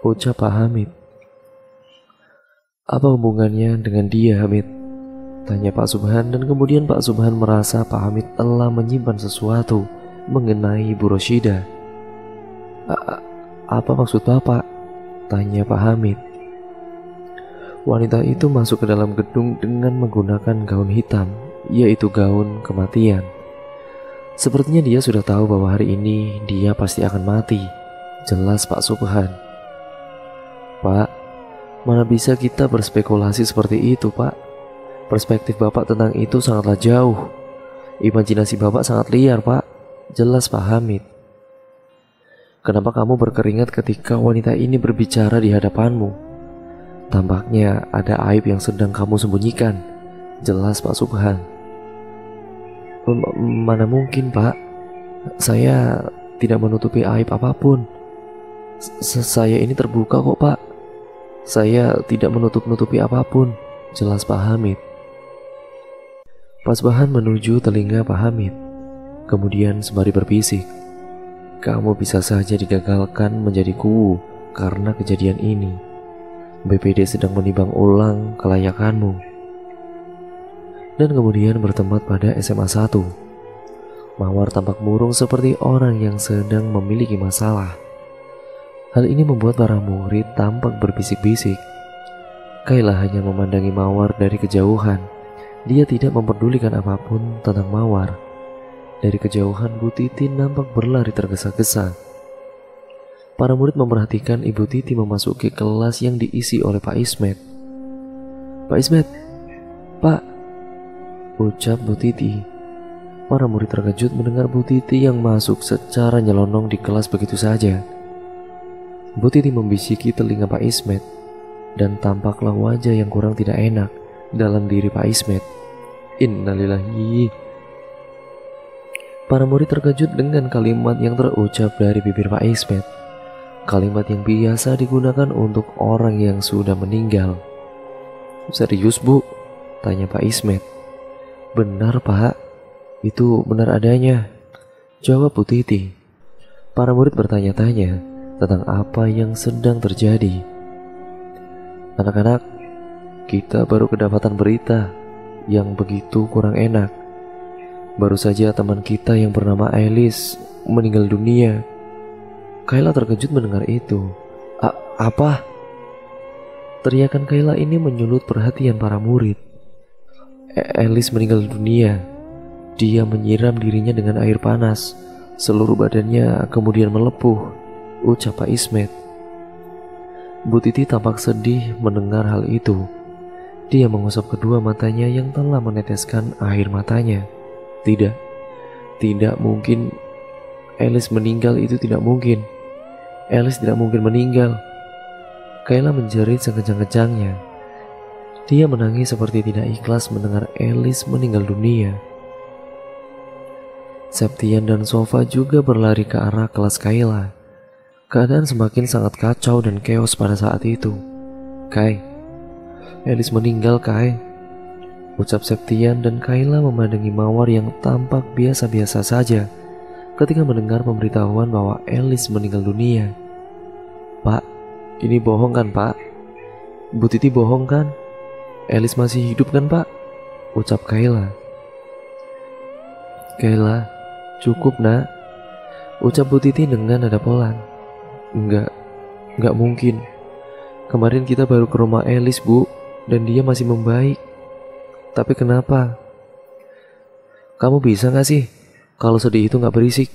ucap Pak Hamid. Apa hubungannya dengan dia, Hamid? Tanya Pak Subhan, dan kemudian Pak Subhan merasa Pak Hamid telah menyimpan sesuatu mengenai Bu Rosidah. Apa maksud Bapak? Tanya Pak Hamid. Wanita itu masuk ke dalam gedung dengan menggunakan gaun hitam, yaitu gaun kematian. Sepertinya dia sudah tahu bahwa hari ini dia pasti akan mati, jelas Pak Subhan. Pak, mana bisa kita berspekulasi seperti itu, Pak? Perspektif Bapak tentang itu sangatlah jauh. Imajinasi Bapak sangat liar, Pak, jelas Pak Hamid. Kenapa kamu berkeringat ketika wanita ini berbicara di hadapanmu? Tampaknya ada aib yang sedang kamu sembunyikan, jelas Pak Subhan. Mana mungkin, Pak? Saya tidak menutupi aib apapun. Saya ini terbuka kok, Pak. Saya tidak menutup-nutupi apapun, jelas Pak Hamid. Pak Subhan menuju telinga Pak Hamid, kemudian sembari berbisik, kamu bisa saja digagalkan menjadi kuwu karena kejadian ini. BPD sedang menimbang ulang kelayakanmu. Dan kemudian bertempat pada SMA 1. Mawar tampak murung seperti orang yang sedang memiliki masalah. Hal ini membuat para murid tampak berbisik-bisik. Kaila hanya memandangi Mawar dari kejauhan. Dia tidak memperdulikan apapun tentang Mawar. Dari kejauhan, Bu Titi nampak berlari tergesa-gesa. Para murid memperhatikan Ibu Titi memasuki kelas yang diisi oleh Pak Ismet. Pak Ismet, Pak, ucap Bu Titi. Para murid terkejut mendengar Bu Titi yang masuk secara nyelonong di kelas begitu saja. Bu Titi membisiki telinga Pak Ismet, dan tampaklah wajah yang kurang tidak enak dalam diri Pak Ismet. Innalillahi. Para murid terkejut dengan kalimat yang terucap dari bibir Pak Ismet. kalimat yang biasa digunakan untuk orang yang sudah meninggal. Serius bu? Tanya Pak Ismet. Benar pak, itu benar adanya, jawab Bu Titi. Para murid bertanya-tanya tentang apa yang sedang terjadi. Anak-anak, kita baru kedapatan berita yang begitu kurang enak. Baru saja teman kita yang bernama Elis meninggal dunia. Kaila terkejut mendengar itu. Apa? Teriakan Kaila ini menyulut perhatian para murid. Elis meninggal dunia. Dia menyiram dirinya dengan air panas. Seluruh badannya kemudian melepuh, ucap Pak Ismet. Bu Titi tampak sedih mendengar hal itu. Dia mengusap kedua matanya yang telah meneteskan air matanya. Tidak mungkin Elis meninggal, itu tidak mungkin. Elis tidak mungkin meninggal. Kaila menjerit sekejang-kejangnya. Dia menangis seperti tidak ikhlas mendengar Elis meninggal dunia. Septian dan Sofa juga berlari ke arah kelas Kaila. Keadaan semakin sangat kacau dan keos pada saat itu. Kai, Elis meninggal Kai, ucap Septian, dan Kaila memandangi Mawar yang tampak biasa-biasa saja ketika mendengar pemberitahuan bahwa Elis meninggal dunia. Pak, ini bohong kan pak? Bu Titi bohong kan? Elis masih hidup kan pak? Ucap Kaila. Kaila, cukup nak, ucap Bu Titi dengan nada pelan. Enggak mungkin. Kemarin kita baru ke rumah Elis bu, dan dia masih membaik. Tapi kenapa? Kamu bisa gak sih? Kalau sedih itu gak berisik,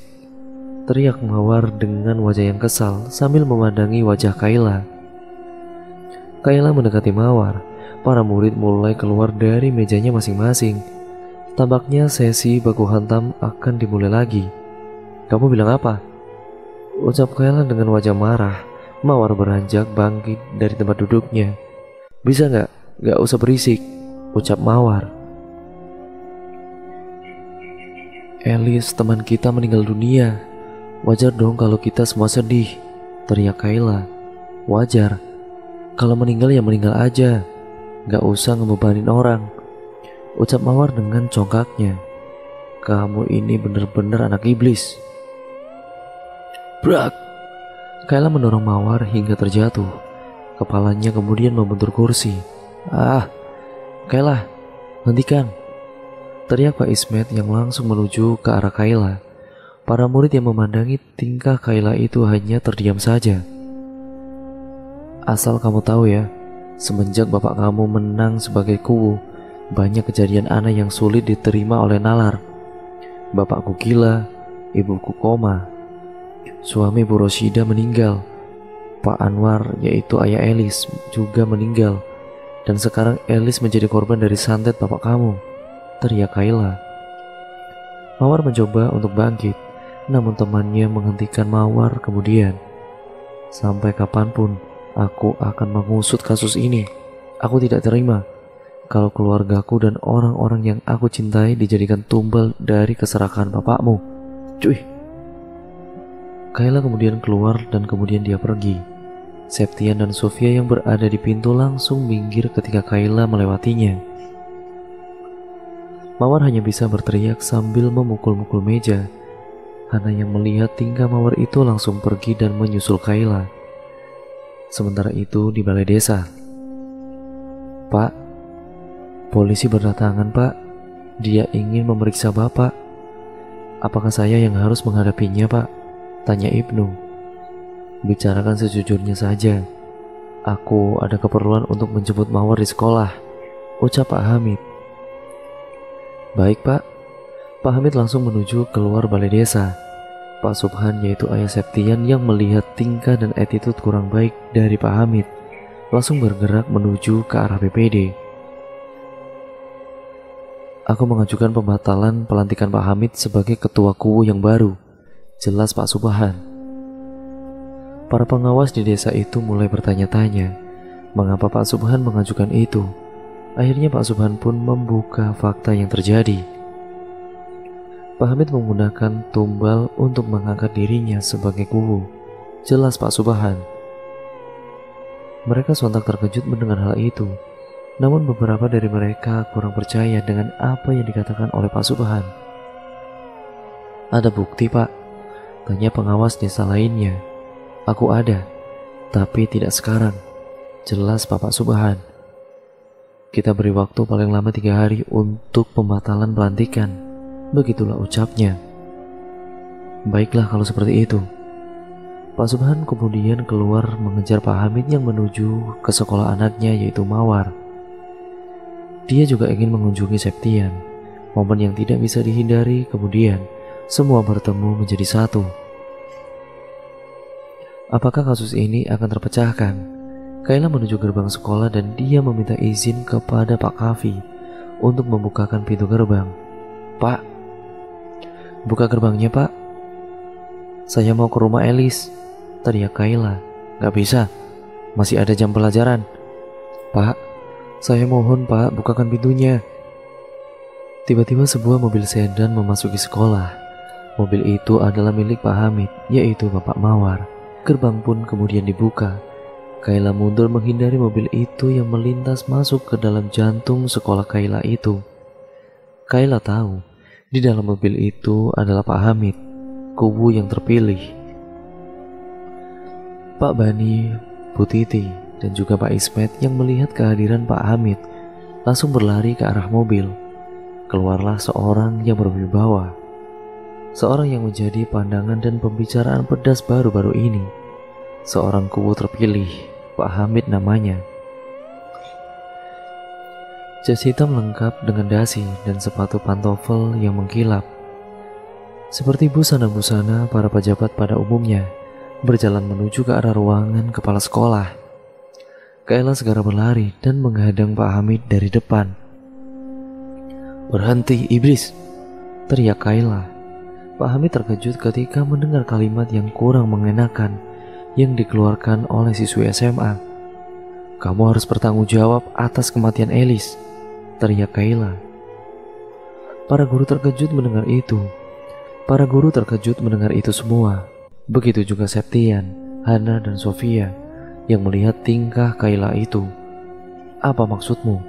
teriak Mawar dengan wajah yang kesal sambil memandangi wajah Kaila. Kaila mendekati Mawar. Para murid mulai keluar dari mejanya masing-masing. Tampaknya sesi baku hantam akan dimulai lagi. Kamu bilang apa? Ucap Kaila dengan wajah marah. Mawar beranjak bangkit dari tempat duduknya. Bisa gak? Gak usah berisik, ucap Mawar. Elis teman kita meninggal dunia. Wajar dong kalau kita semua sedih, teriak Kaila. Wajar. Kalau meninggal ya meninggal aja, gak usah ngebebanin orang, ucap Mawar dengan congkaknya. Kamu ini bener-bener anak iblis. Brak! Kaila mendorong Mawar hingga terjatuh. Kepalanya kemudian membentur kursi. Kaila, hentikan, teriak Pak Ismet yang langsung menuju ke arah Kaila. Para murid yang memandangi tingkah Kaila itu hanya terdiam saja. Asal kamu tahu ya, semenjak bapak kamu menang sebagai kuwu, banyak kejadian aneh yang sulit diterima oleh nalar. Bapakku gila, ibuku koma, suami Bu Rosidah meninggal, Pak Anwar yaitu ayah Elis juga meninggal. Dan sekarang Elis menjadi korban dari santet bapak kamu, teriak Kaila. Mawar mencoba untuk bangkit, namun temannya menghentikan Mawar kemudian. Sampai kapanpun aku akan mengusut kasus ini. Aku tidak terima kalau keluargaku dan orang-orang yang aku cintai dijadikan tumbal dari keserakahan bapakmu. Cuy! Kaila kemudian keluar dan kemudian dia pergi. Septian dan Sofia yang berada di pintu langsung minggir ketika Kaila melewatinya. Mawar hanya bisa berteriak sambil memukul-mukul meja. Hana yang melihat tingkah Mawar itu langsung pergi dan menyusul Kaila. Sementara itu di balai desa. Pak, polisi berdatangan pak. Dia ingin memeriksa bapak. Apakah saya yang harus menghadapinya pak? Tanya Ibnu. Bicarakan sejujurnya saja. Aku ada keperluan untuk menjemput Mawar di sekolah, ucap Pak Hamid. Baik pak. Pak Hamid langsung menuju keluar balai desa. Pak Subhan yaitu ayah Septian yang melihat tingkah dan attitude kurang baik dari Pak Hamid, langsung bergerak menuju ke arah BPD. Aku mengajukan pembatalan pelantikan Pak Hamid sebagai ketua kuwu yang baru, jelas Pak Subhan. Para pengawas di desa itu mulai bertanya-tanya, mengapa Pak Subhan mengajukan itu. Akhirnya Pak Subhan pun membuka fakta yang terjadi. Pak Hamid menggunakan tumbal untuk mengangkat dirinya sebagai kuwu. Jelas Pak Subhan. Mereka sontak terkejut mendengar hal itu. Namun beberapa dari mereka kurang percaya dengan apa yang dikatakan oleh Pak Subhan. Ada bukti Pak? Tanya pengawas desa lainnya. Aku ada, tapi tidak sekarang. Jelas Pak Subhan. Kita beri waktu paling lama 3 hari untuk pembatalan pelantikan. Begitulah ucapnya. Baiklah kalau seperti itu. Pak Subhan kemudian keluar mengejar Pak Hamid yang menuju ke sekolah anaknya yaitu Mawar. Dia juga ingin mengunjungi Septian. Momen yang tidak bisa dihindari, kemudian semua bertemu menjadi satu. Apakah kasus ini akan terpecahkan? Kaila menuju gerbang sekolah dan dia meminta izin kepada Pak Kafi untuk membukakan pintu gerbang. Pak, buka gerbangnya Pak. Saya mau ke rumah Elis, teriak Kaila. Gak bisa, masih ada jam pelajaran. Pak, saya mohon Pak, bukakan pintunya. Tiba-tiba sebuah mobil sedan memasuki sekolah. Mobil itu adalah milik Pak Hamid, yaitu Bapak Mawar. Gerbang pun kemudian dibuka. Kaila mundur menghindari mobil itu yang melintas masuk ke dalam jantung sekolah Kaila itu. Kaila tahu, di dalam mobil itu adalah Pak Hamid, kubu yang terpilih. Pak Bani, Bu Titi, dan juga Pak Ismet yang melihat kehadiran Pak Hamid langsung berlari ke arah mobil. Keluarlah seorang yang berwibawa, seorang yang menjadi pandangan dan pembicaraan pedas baru-baru ini. Seorang kubu terpilih, Pak Hamid namanya. Jas hitam lengkap dengan dasi dan sepatu pantofel yang mengkilap. Seperti busana-busana para pejabat pada umumnya, berjalan menuju ke arah ruangan kepala sekolah. Kaila segera berlari dan menghadang Pak Hamid dari depan. Berhenti iblis, teriak Kaila. Pak Hamid terkejut ketika mendengar kalimat yang kurang mengenakan yang dikeluarkan oleh siswi SMA. Kamu harus bertanggung jawab atas kematian Elis, teriak Kaila. Para guru terkejut mendengar itu semua. Begitu juga Septian, Hana dan Sofia yang melihat tingkah Kaila itu. Apa maksudmu?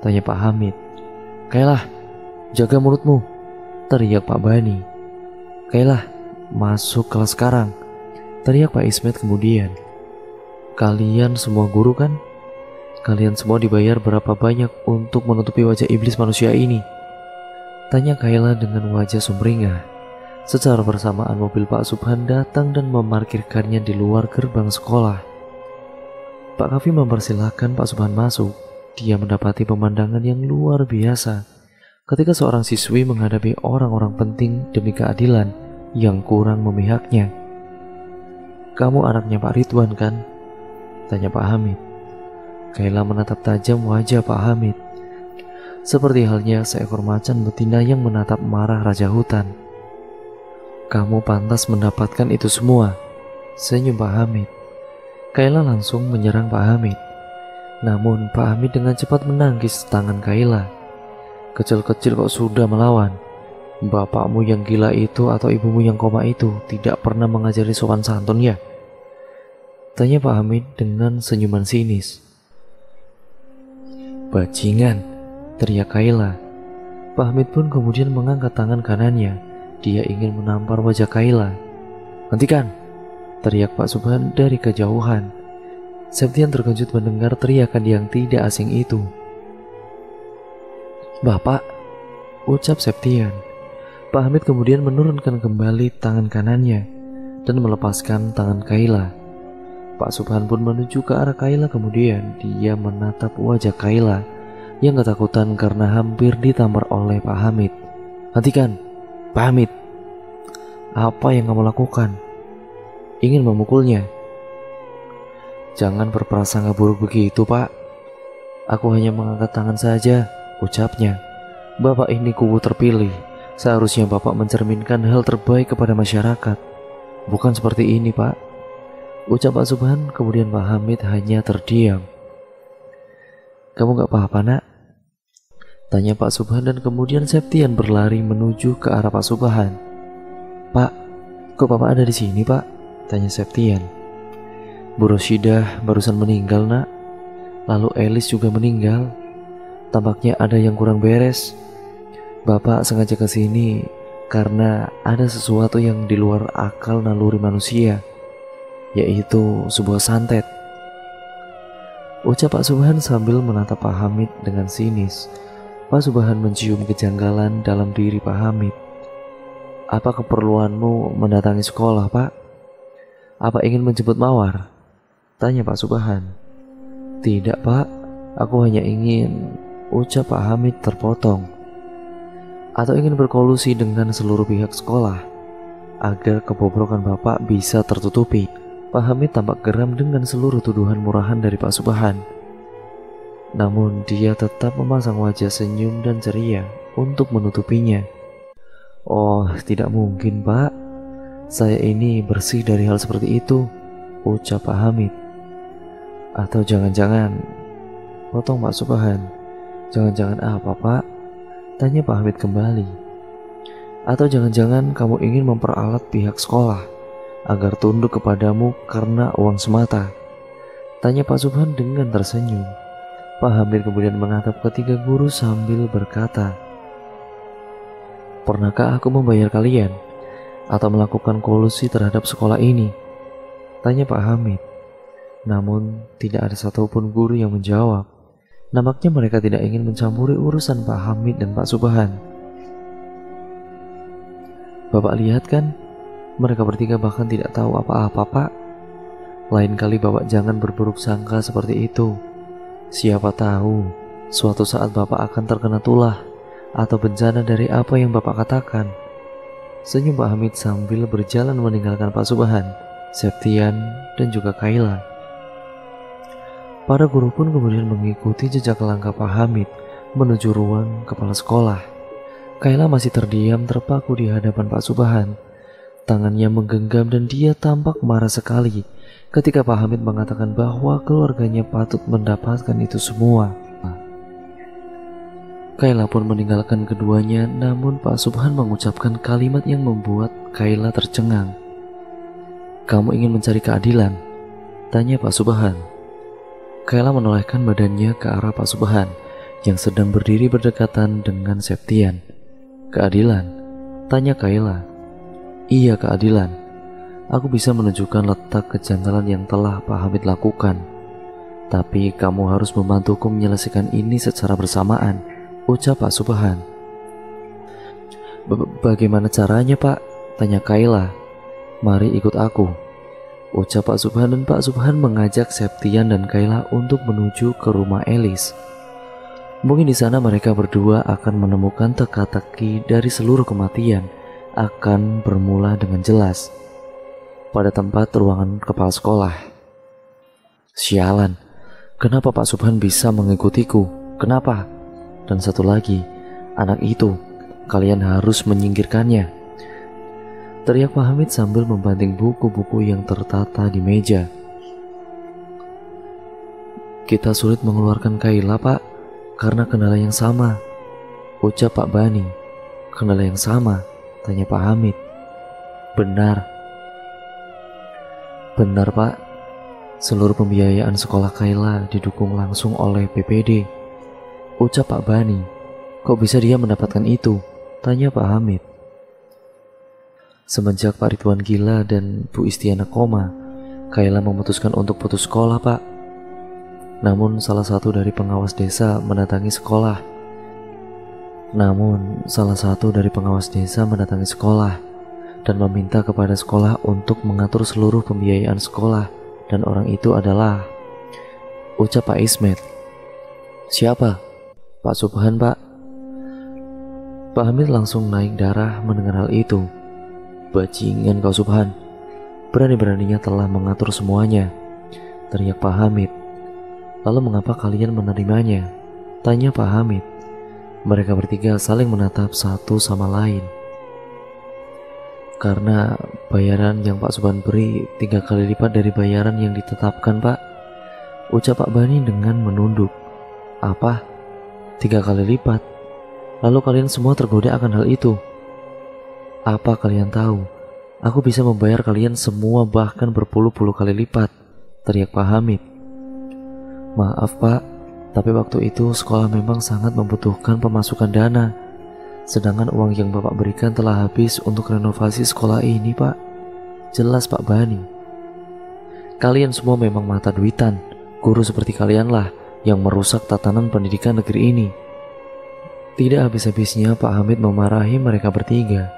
Tanya Pak Hamid. Kaila, jaga mulutmu, teriak Pak Bani. Kaila, masuk kelas sekarang, teriak Pak Ismet kemudian. Kalian semua guru kan? Kalian semua dibayar berapa banyak untuk menutupi wajah iblis manusia ini? Tanya Kaila dengan wajah sumringah. Secara bersamaan mobil Pak Subhan datang dan memarkirkannya di luar gerbang sekolah. Pak Kafi mempersilahkan Pak Subhan masuk. Dia mendapati pemandangan yang luar biasa ketika seorang siswi menghadapi orang-orang penting demi keadilan yang kurang memihaknya. Kamu anaknya Pak Ridwan kan? Tanya Pak Hamid. Kaila menatap tajam wajah Pak Hamid. Seperti halnya seekor macan betina yang menatap marah raja hutan. Kamu pantas mendapatkan itu semua, senyum Pak Hamid. Kaila langsung menyerang Pak Hamid. Namun Pak Hamid dengan cepat menangkis tangan Kaila. Kecil-kecil kok sudah melawan. Bapakmu yang gila itu atau ibumu yang koma itu tidak pernah mengajari sopan santun ya? Tanya Pak Hamid dengan senyuman sinis. Bajingan, teriak Kaila. Pak Hamid pun kemudian mengangkat tangan kanannya. Dia ingin menampar wajah Kaila. Hentikan, teriak Pak Subhan dari kejauhan. Septian terkejut mendengar teriakan yang tidak asing itu. Bapak, ucap Septian. Pak Hamid kemudian menurunkan kembali tangan kanannya dan melepaskan tangan Kaila. Pak Subhan pun menuju ke arah Kaila, kemudian dia menatap wajah Kaila yang ketakutan karena hampir ditampar oleh Pak Hamid. Hentikan, Pak Hamid. Apa yang kamu lakukan? Ingin memukulnya? Jangan berprasangka buruk begitu Pak, aku hanya mengangkat tangan saja, ucapnya. Bapak ini kubu terpilih, seharusnya Bapak mencerminkan hal terbaik kepada masyarakat. Bukan seperti ini Pak, ucap Pak Subhan. Kemudian Pak Hamid hanya terdiam. Kamu gak apa-apa nak? Tanya Pak Subhan, dan kemudian Septian berlari menuju ke arah Pak Subhan. Pak, kok Bapak ada di sini Pak? Tanya Septian. Bu Rosidah barusan meninggal, Nak. Lalu Elis juga meninggal. Tampaknya ada yang kurang beres. Bapak sengaja ke sini karena ada sesuatu yang di luar akal naluri manusia, yaitu sebuah santet. Ucap Pak Subhan sambil menatap Pak Hamid dengan sinis. Pak Subhan mencium kejanggalan dalam diri Pak Hamid. Apa keperluanmu mendatangi sekolah, Pak? Apa ingin menjemput Mawar? Tanya Pak Subhan. Tidak, Pak, aku hanya ingin, ucap Pak Hamid terpotong. Atau ingin berkolusi dengan seluruh pihak sekolah agar kebobrokan Bapak bisa tertutupi. Pak Hamid tampak geram dengan seluruh tuduhan murahan dari Pak Subhan. Namun dia tetap memasang wajah senyum dan ceria untuk menutupinya. Oh, tidak mungkin, Pak. Saya ini bersih dari hal seperti itu, ucap Pak Hamid. Atau jangan-jangan, potong Pak Subhan. Jangan-jangan apa, Pak? Tanya Pak Hamid kembali. Atau jangan-jangan kamu ingin memperalat pihak sekolah agar tunduk kepadamu karena uang semata? Tanya Pak Subhan dengan tersenyum. Pak Hamid kemudian menatap ketiga guru sambil berkata, pernahkah aku membayar kalian atau melakukan kolusi terhadap sekolah ini? Tanya Pak Hamid. Namun tidak ada satupun guru yang menjawab. Nampaknya mereka tidak ingin mencampuri urusan Pak Hamid dan Pak Subhan. Bapak lihat kan, mereka bertiga bahkan tidak tahu apa-apa, Pak. Lain kali Bapak jangan berburuk sangka seperti itu. Siapa tahu suatu saat Bapak akan terkena tulah atau bencana dari apa yang Bapak katakan. Senyum Pak Hamid sambil berjalan meninggalkan Pak Subhan, Septian, dan juga Kaila. Para guru pun kemudian mengikuti jejak langkah Pak Hamid menuju ruang kepala sekolah. Kaila masih terdiam terpaku di hadapan Pak Subhan. Tangannya menggenggam dan dia tampak marah sekali ketika Pak Hamid mengatakan bahwa keluarganya patut mendapatkan itu semua. Kaila pun meninggalkan keduanya, namun Pak Subhan mengucapkan kalimat yang membuat Kaila tercengang. Kamu ingin mencari keadilan? Tanya Pak Subhan. Kaila menolehkan badannya ke arah Pak Subhan yang sedang berdiri berdekatan dengan Septian. Keadilan? Tanya Kaila. Iya, keadilan. Aku bisa menunjukkan letak kejanggalan yang telah Pak Hamid lakukan. Tapi kamu harus membantuku menyelesaikan ini secara bersamaan, ucap Pak Subhan. Bagaimana caranya, Pak? Tanya Kaila. Mari ikut aku, ucap Pak Subhan, dan Pak Subhan mengajak Septian dan Kaila untuk menuju ke rumah Elis. Mungkin di sana mereka berdua akan menemukan teka-teki dari seluruh kematian akan bermula dengan jelas pada tempat ruangan kepala sekolah. Sialan, kenapa Pak Subhan bisa mengikutiku? Kenapa? Dan satu lagi, anak itu, kalian harus menyingkirkannya, teriak Pak Hamid sambil membanting buku-buku yang tertata di meja. Kita sulit mengeluarkan Kaila, Pak, karena kendala yang sama, ucap Pak Bani. Kendala yang sama? Tanya Pak Hamid. Benar Pak, seluruh pembiayaan sekolah Kaila didukung langsung oleh BPD, ucap Pak Bani. Kok bisa dia mendapatkan itu? Tanya Pak Hamid. Semenjak Pak Ridwan gila dan Bu Istiana koma, Kaila memutuskan untuk putus sekolah, Pak. Namun salah satu dari pengawas desa mendatangi sekolah. Dan meminta kepada sekolah untuk mengatur seluruh pembiayaan sekolah. Dan orang itu adalah, ucap Pak Ismet. Siapa? Pak Subhan, Pak. Pak Hamid langsung naik darah mendengar hal itu. Bajingan kau, Subhan. Berani-beraninya telah mengatur semuanya, teriak Pak Hamid. Lalu mengapa kalian menerimanya? Tanya Pak Hamid. Mereka bertiga saling menatap satu sama lain. Karena bayaran yang Pak Subhan beri 3 kali lipat dari bayaran yang ditetapkan, Pak, ucap Pak Bani dengan menunduk. Apa? 3 kali lipat? Lalu kalian semua tergoda akan hal itu. Apa kalian tahu? Aku bisa membayar kalian semua bahkan berpuluh-puluh kali lipat, teriak Pak Hamid. Maaf Pak, tapi waktu itu sekolah memang sangat membutuhkan pemasukan dana. Sedangkan uang yang Bapak berikan telah habis untuk renovasi sekolah ini Pak. Jelas Pak Bani. Kalian semua memang mata duitan. Guru seperti kalianlah yang merusak tatanan pendidikan negeri ini. Tidak habis-habisnya Pak Hamid memarahi mereka bertiga.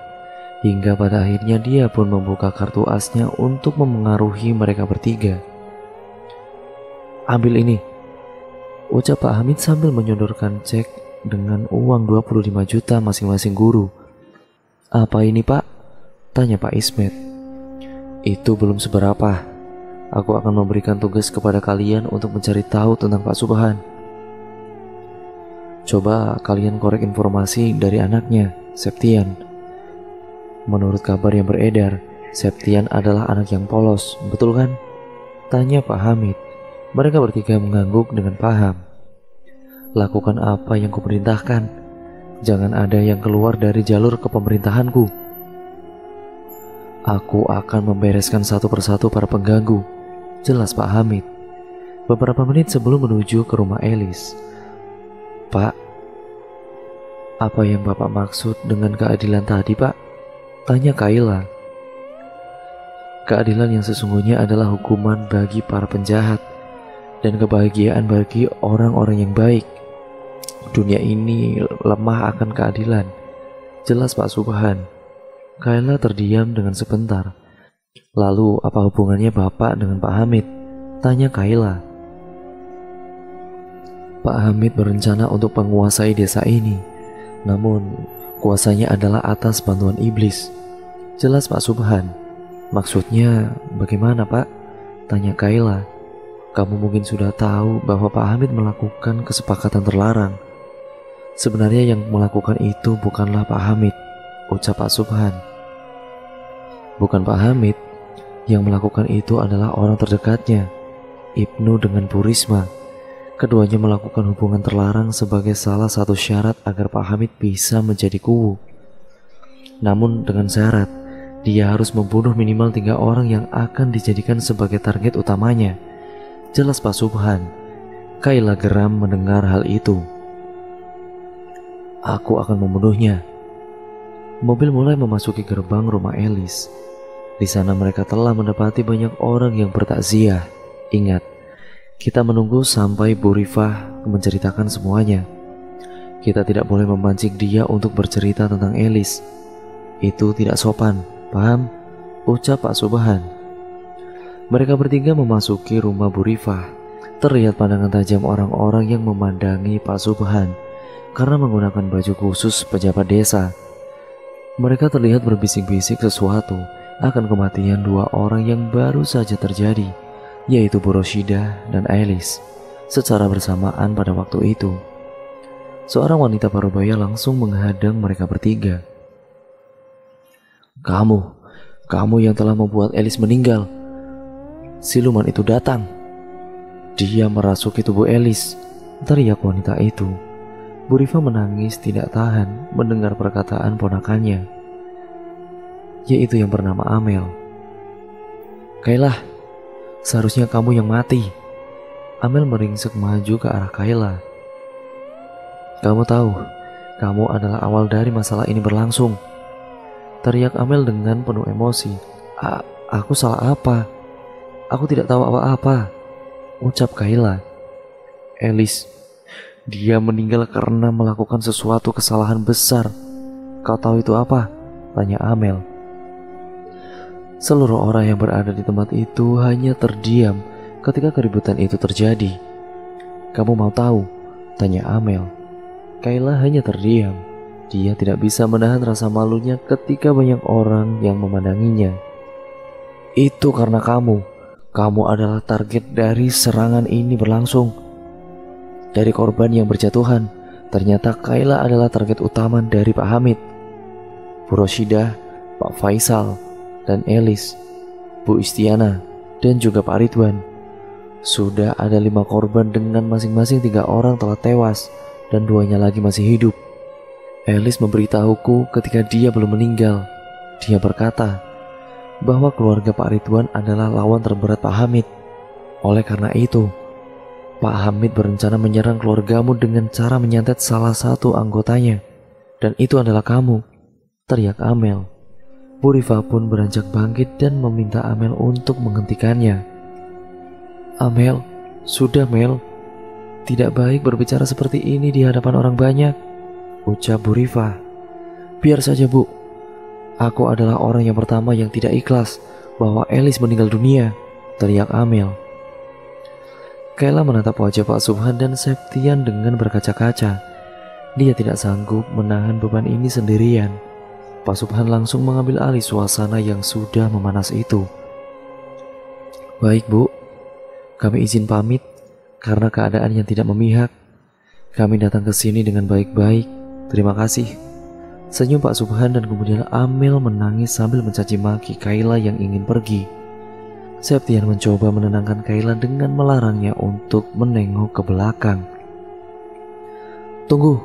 Hingga pada akhirnya dia pun membuka kartu asnya untuk memengaruhi mereka bertiga. Ambil ini, ucap Pak Hamid sambil menyodorkan cek dengan uang 25 juta masing-masing guru. Apa ini Pak? Tanya Pak Ismet. Itu belum seberapa. Aku akan memberikan tugas kepada kalian untuk mencari tahu tentang Pak Subhan. Coba kalian korek informasi dari anaknya, Septian. Menurut kabar yang beredar, Septian adalah anak yang polos, betul kan? Tanya Pak Hamid. Mereka bertiga mengangguk dengan paham. Lakukan apa yang kuperintahkan. Jangan ada yang keluar dari jalur kepemerintahanku. Aku akan membereskan satu persatu para pengganggu, jelas Pak Hamid. Beberapa menit sebelum menuju ke rumah Elis. Pak, apa yang Bapak maksud dengan keadilan tadi Pak? Tanya Kaila. Keadilan yang sesungguhnya adalah hukuman bagi para penjahat dan kebahagiaan bagi orang-orang yang baik. Dunia ini lemah akan keadilan, jelas Pak Subhan. Kaila terdiam dengan sebentar. Lalu apa hubungannya Bapak dengan Pak Hamid? Tanya Kaila. Pak Hamid berencana untuk menguasai desa ini, namun kuasanya adalah atas bantuan iblis, jelas Pak Subhan. Maksudnya bagaimana Pak? Tanya Kaila. Kamu mungkin sudah tahu bahwa Pak Hamid melakukan kesepakatan terlarang. Sebenarnya yang melakukan itu bukanlah Pak Hamid, ucap Pak Subhan. Bukan Pak Hamid. Yang melakukan itu adalah orang terdekatnya, Ibnu dengan Bu Risma. Keduanya melakukan hubungan terlarang sebagai salah satu syarat agar Pak Hamid bisa menjadi kuwu. Namun dengan syarat, dia harus membunuh minimal 3 orang yang akan dijadikan sebagai target utamanya, jelas Pak Subhan. Kaila geram mendengar hal itu. Aku akan membunuhnya. Mobil mulai memasuki gerbang rumah Elis. Di sana mereka telah mendapati banyak orang yang bertakziah. Ingat, kita menunggu sampai Bu Rifa menceritakan semuanya. Kita tidak boleh memancing dia untuk bercerita tentang Elis. Itu tidak sopan, paham? Ucap Pak Subhan. Mereka bertiga memasuki rumah Bu Rifa. Terlihat pandangan tajam orang-orang yang memandangi Pak Subhan karena menggunakan baju khusus pejabat desa. Mereka terlihat berbisik-bisik sesuatu akan kematian 2 orang yang baru saja terjadi, yaitu Bu Rosidah dan Elis, secara bersamaan pada waktu itu. Seorang wanita parubaya langsung menghadang mereka bertiga. Kamu yang telah membuat Elis meninggal. Siluman itu datang. Dia merasuki tubuh Elis, teriak wanita itu. Bu Rifa menangis tidak tahan mendengar perkataan ponakannya, yaitu yang bernama Amel. Kailah, seharusnya kamu yang mati. Amel meringsek maju ke arah Kaila. Kamu tahu, kamu adalah awal dari masalah ini berlangsung, teriak Amel dengan penuh emosi. Aku salah apa? Aku tidak tahu apa-apa, ucap Kaila. Elis, dia meninggal karena melakukan sesuatu kesalahan besar. Kau tahu itu apa? Tanya Amel. Seluruh orang yang berada di tempat itu hanya terdiam ketika keributan itu terjadi. Kamu mau tahu? Tanya Amel. Kaila hanya terdiam. Dia tidak bisa menahan rasa malunya ketika banyak orang yang memandanginya. Itu karena kamu. Kamu adalah target dari serangan ini berlangsung. Dari korban yang berjatuhan, ternyata Kaila adalah target utama dari Pak Hamid, Bu Rosidah, Pak Faisal dan Elis, Bu Istiana, dan juga Pak Ridwan. Sudah ada 5 korban dengan masing-masing 3 orang telah tewas dan 2-nya lagi masih hidup. Elis memberitahuku ketika dia belum meninggal. Dia berkata bahwa keluarga Pak Ridwan adalah lawan terberat Pak Hamid. Oleh karena itu, Pak Hamid berencana menyerang keluargamu dengan cara menyantet salah satu anggotanya. Dan itu adalah kamu, teriak Amel. Bu Rifa pun beranjak bangkit dan meminta Amel untuk menghentikannya. Amel, sudah Mel, tidak baik berbicara seperti ini di hadapan orang banyak, ucap Bu Rifa. Biar saja Bu, aku adalah orang yang pertama yang tidak ikhlas bahwa Elis meninggal dunia, teriak Amel. Kaila menatap wajah Pak Subhan dan Septian dengan berkaca-kaca. Dia tidak sanggup menahan beban ini sendirian. Pak Subhan langsung mengambil alih suasana yang sudah memanas itu. Baik Bu, kami izin pamit karena keadaan yang tidak memihak. Kami datang ke sini dengan baik-baik. Terima kasih. Senyum Pak Subhan dan kemudian Amel menangis sambil mencaci maki Kaila yang ingin pergi. Septian mencoba menenangkan Kaila dengan melarangnya untuk menengok ke belakang. Tunggu,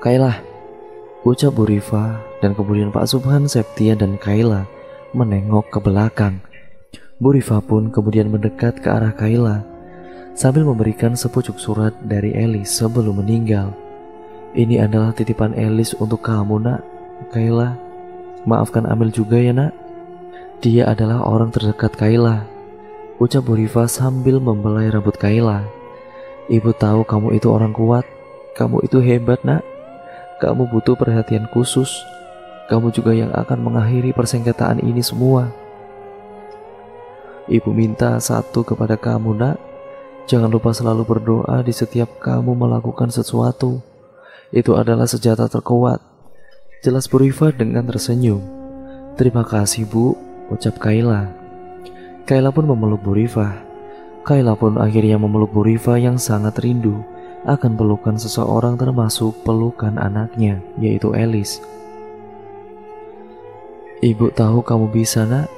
Kaila, ucap Bu Rifa, dan kemudian Pak Subhan, Septian, dan Kaila menengok ke belakang. Bu Rifa pun kemudian mendekat ke arah Kaila sambil memberikan sepucuk surat dari Elis sebelum meninggal. Ini adalah titipan Elis untuk kamu nak, Kaila. Maafkan Amel juga ya nak. Dia adalah orang terdekat Kaila, ucap Bu Rifa sambil membelai rambut Kaila. Ibu tahu kamu itu orang kuat, kamu itu hebat nak. Kamu butuh perhatian khusus. Kamu juga yang akan mengakhiri persengketaan ini semua. Ibu minta satu kepada kamu nak, jangan lupa selalu berdoa di setiap kamu melakukan sesuatu. Itu adalah senjata terkuat, jelas Bu Rifa dengan tersenyum. Terima kasih Bu, ucap Kaila. Kaila pun memeluk Bu Rifa. Kaila pun akhirnya memeluk Bu Rifa yang sangat rindu akan pelukan seseorang, termasuk pelukan anaknya, yaitu Elis. Ibu tahu kamu bisa nak.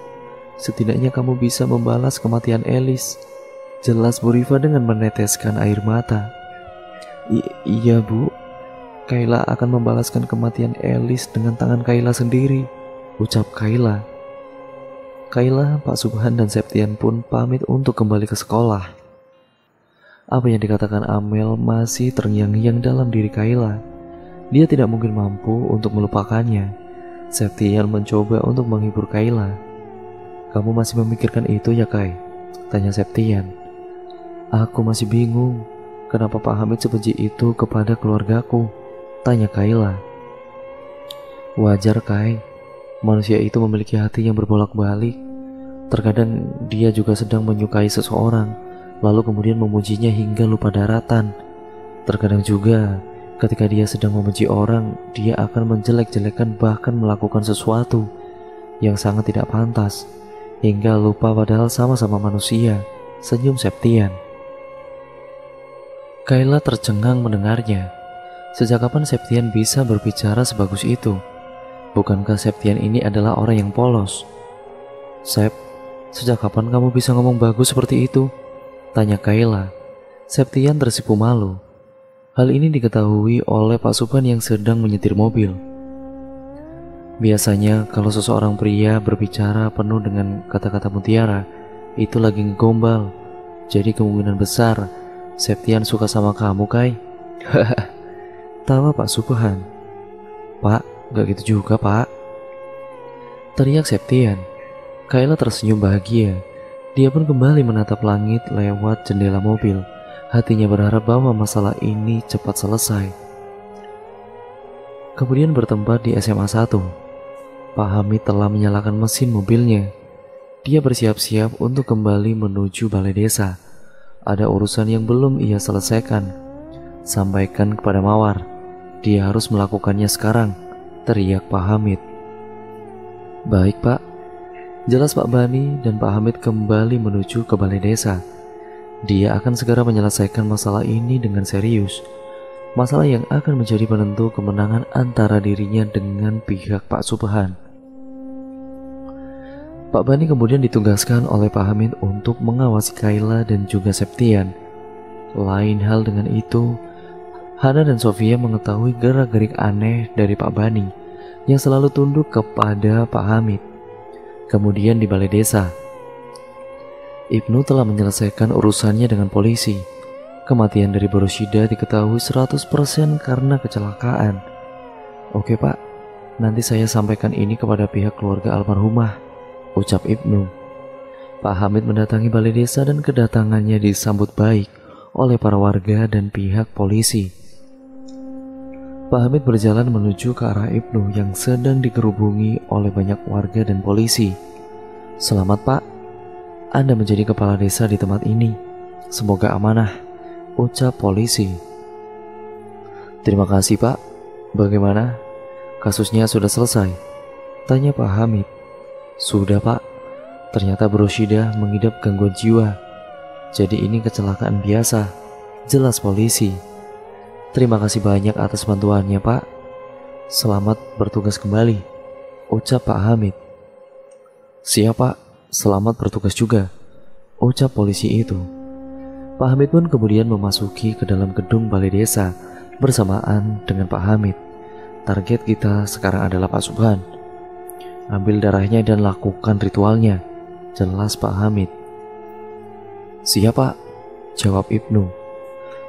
Setidaknya kamu bisa membalas kematian Elis, jelas Bu Rifa dengan meneteskan air mata. Iya Bu, Kaila akan membalaskan kematian Elis dengan tangan Kaila sendiri, ucap Kaila. Kaila, Pak Subhan, dan Septian pun pamit untuk kembali ke sekolah. Apa yang dikatakan Amel masih terngiang-ngiang dalam diri Kaila. Dia tidak mungkin mampu untuk melupakannya. Septian mencoba untuk menghibur Kaila. Kamu masih memikirkan itu ya Kai? Tanya Septian. Aku masih bingung. Kenapa Pak Hamid sebenci itu kepada keluargaku? Tanya Kaila. Wajar Kai. Manusia itu memiliki hati yang berbolak-balik. Terkadang dia juga sedang menyukai seseorang, lalu kemudian memujinya hingga lupa daratan. Terkadang juga ketika dia sedang memuji orang, dia akan menjelek-jelekan bahkan melakukan sesuatu yang sangat tidak pantas, hingga lupa padahal sama-sama manusia, senyum Septian. Kaila tercengang mendengarnya. Sejak kapan Septian bisa berbicara sebagus itu? Bukankah Septian ini adalah orang yang polos? Sep, sejak kapan kamu bisa ngomong bagus seperti itu? Tanya Kaila. Septian tersipu malu. Hal ini diketahui oleh Pak Subhan yang sedang menyetir mobil. Biasanya kalau seseorang pria berbicara penuh dengan kata-kata mutiara, itu lagi ngegombal. Jadi kemungkinan besar Septian suka sama kamu Kai. Hahaha, tawa Pak Subhan. Pak, gak gitu juga Pak, teriak Septian. Kaila tersenyum bahagia. Dia pun kembali menatap langit lewat jendela mobil. Hatinya berharap bahwa masalah ini cepat selesai. Kemudian bertempat di SMA 1. Pak Hamid telah menyalakan mesin mobilnya. Dia bersiap-siap untuk kembali menuju balai desa. Ada urusan yang belum ia selesaikan. Sampaikan kepada Mawar. Dia harus melakukannya sekarang, teriak Pak Hamid. Baik Pak, jelas Pak Bani, dan Pak Hamid kembali menuju ke balai desa. Dia akan segera menyelesaikan masalah ini dengan serius. Masalah yang akan menjadi penentu kemenangan antara dirinya dengan pihak Pak Subhan. Pak Bani kemudian ditugaskan oleh Pak Hamid untuk mengawasi Kaila dan juga Septian. Lain hal dengan itu, Hana dan Sofia mengetahui gerak-gerik aneh dari Pak Bani yang selalu tunduk kepada Pak Hamid. Kemudian di balai desa, Ibnu telah menyelesaikan urusannya dengan polisi. Kematian dari Rosidah diketahui 100% karena kecelakaan. Oke pak, nanti saya sampaikan ini kepada pihak keluarga almarhumah, ucap Ibnu. Pak Hamid mendatangi balai desa dan kedatangannya disambut baik oleh para warga dan pihak polisi. Pak Hamid berjalan menuju ke arah Ibnu yang sedang dikerubungi oleh banyak warga dan polisi. Selamat pak, Anda menjadi kepala desa di tempat ini. Semoga amanah, ucap polisi. Terima kasih pak, bagaimana? Kasusnya sudah selesai? Tanya Pak Hamid. Sudah pak, ternyata Rosidah mengidap gangguan jiwa. Jadi ini kecelakaan biasa, jelas polisi. Terima kasih banyak atas bantuannya pak. Selamat bertugas kembali, ucap Pak Hamid. Siap pak, selamat bertugas juga, ucap polisi itu. Pak Hamid pun kemudian memasuki ke dalam gedung balai desa bersamaan dengan Pak Hamid. Target kita sekarang adalah Pak Subhan. Ambil darahnya dan lakukan ritualnya, jelas Pak Hamid. Siap pak, jawab Ibnu.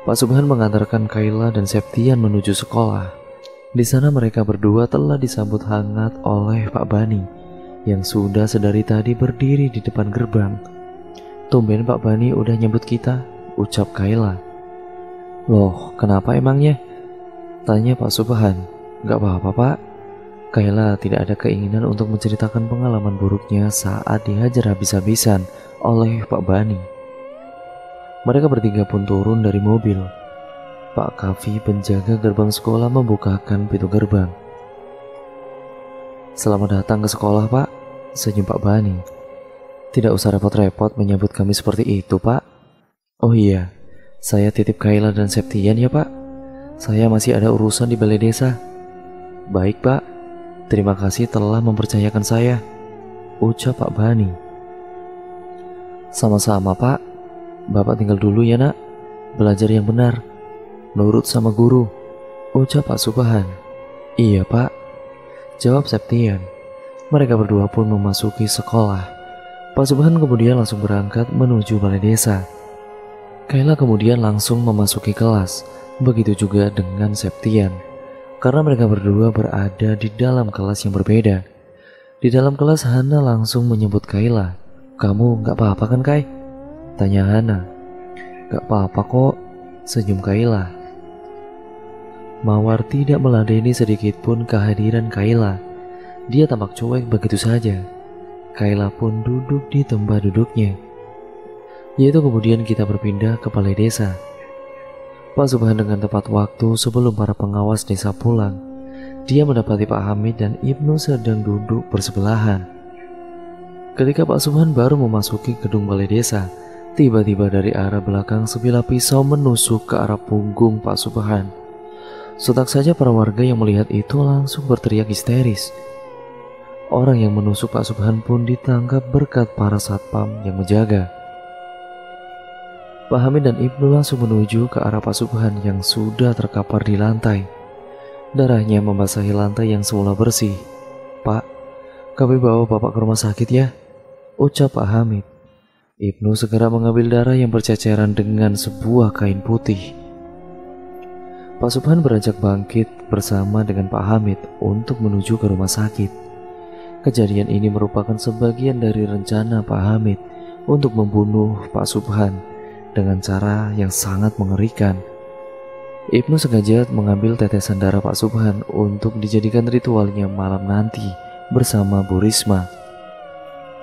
Pak Subhan mengantarkan Kaila dan Septian menuju sekolah. Di sana mereka berdua telah disambut hangat oleh Pak Bani yang sudah sedari tadi berdiri di depan gerbang. Tumben Pak Bani udah nyebut kita, ucap Kaila. Loh, kenapa emangnya? Tanya Pak Subhan. Gak apa-apa pak. Kaila tidak ada keinginan untuk menceritakan pengalaman buruknya saat dihajar habis-habisan oleh Pak Bani. Mereka bertiga pun turun dari mobil. Pak Kafi, penjaga gerbang sekolah, membukakan pintu gerbang. Selamat datang ke sekolah pak, senyum Pak Bani. Tidak usah repot-repot menyambut kami seperti itu pak. Oh iya, saya titip Kaila dan Septian ya pak. Saya masih ada urusan di balai desa. Baik pak, terima kasih telah mempercayakan saya, ucap Pak Bani. Sama-sama pak. Bapak tinggal dulu ya nak, belajar yang benar, nurut sama guru, ucap Pak Subhan. Iya pak, jawab Septian. Mereka berdua pun memasuki sekolah. Pak Subhan kemudian langsung berangkat menuju balai desa. Kaila kemudian langsung memasuki kelas, begitu juga dengan Septian. Karena mereka berdua berada di dalam kelas yang berbeda. Di dalam kelas Hana langsung menyebut Kaila. Kamu gak apa-apa kan Kai? Tanya Hana. Gak apa-apa kok, senyum Kaila. Mawar tidak meladeni sedikitpun kehadiran Kaila. Dia tampak cuek begitu saja. Kaila pun duduk di tempat duduknya. Yaitu kemudian kita berpindah ke balai desa. Pak Subhan dengan tepat waktu sebelum para pengawas desa pulang. Dia mendapati Pak Hamid dan Ibnu sedang duduk bersebelahan. Ketika Pak Subhan baru memasuki gedung balai desa, tiba-tiba dari arah belakang sebilah pisau menusuk ke arah punggung Pak Subhan. Sontak saja para warga yang melihat itu langsung berteriak histeris. Orang yang menusuk Pak Subhan pun ditangkap berkat para satpam yang menjaga. Pak Hamid dan Ibnu langsung menuju ke arah Pak Subhan yang sudah terkapar di lantai. Darahnya membasahi lantai yang semula bersih. Pak, kami bawa bapak ke rumah sakit ya, ucap Pak Hamid. Ibnu segera mengambil darah yang berceceran dengan sebuah kain putih. Pak Subhan beranjak bangkit bersama dengan Pak Hamid untuk menuju ke rumah sakit. Kejadian ini merupakan sebagian dari rencana Pak Hamid untuk membunuh Pak Subhan dengan cara yang sangat mengerikan. Ibnu sengaja mengambil tetesan darah Pak Subhan untuk dijadikan ritualnya malam nanti bersama Bu Risma.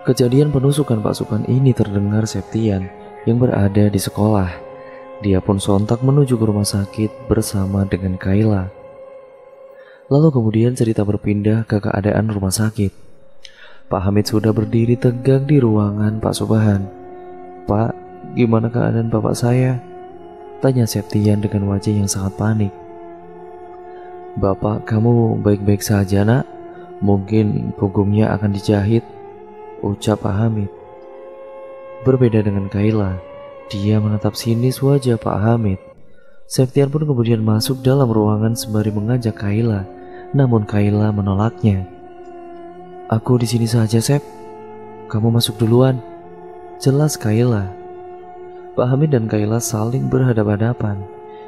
Kejadian penusukan Pak Subhan ini terdengar Septian yang berada di sekolah. Dia pun sontak menuju ke rumah sakit bersama dengan Kaila. Lalu kemudian cerita berpindah ke keadaan rumah sakit. Pak Hamid sudah berdiri tegak di ruangan Pak Subhan. Pak, gimana keadaan bapak saya? Tanya Septian dengan wajah yang sangat panik. Bapak kamu baik-baik saja nak, mungkin punggungnya akan dijahit, ucap Pak Hamid. Berbeda dengan Kaila, dia menatap sinis wajah Pak Hamid. Septian pun kemudian masuk dalam ruangan sembari mengajak Kaila, namun Kaila menolaknya. Aku di sini saja, Sep. Kamu masuk duluan, Jelas Kaila. Pak Hamid dan Kaila saling berhadapan-hadapan.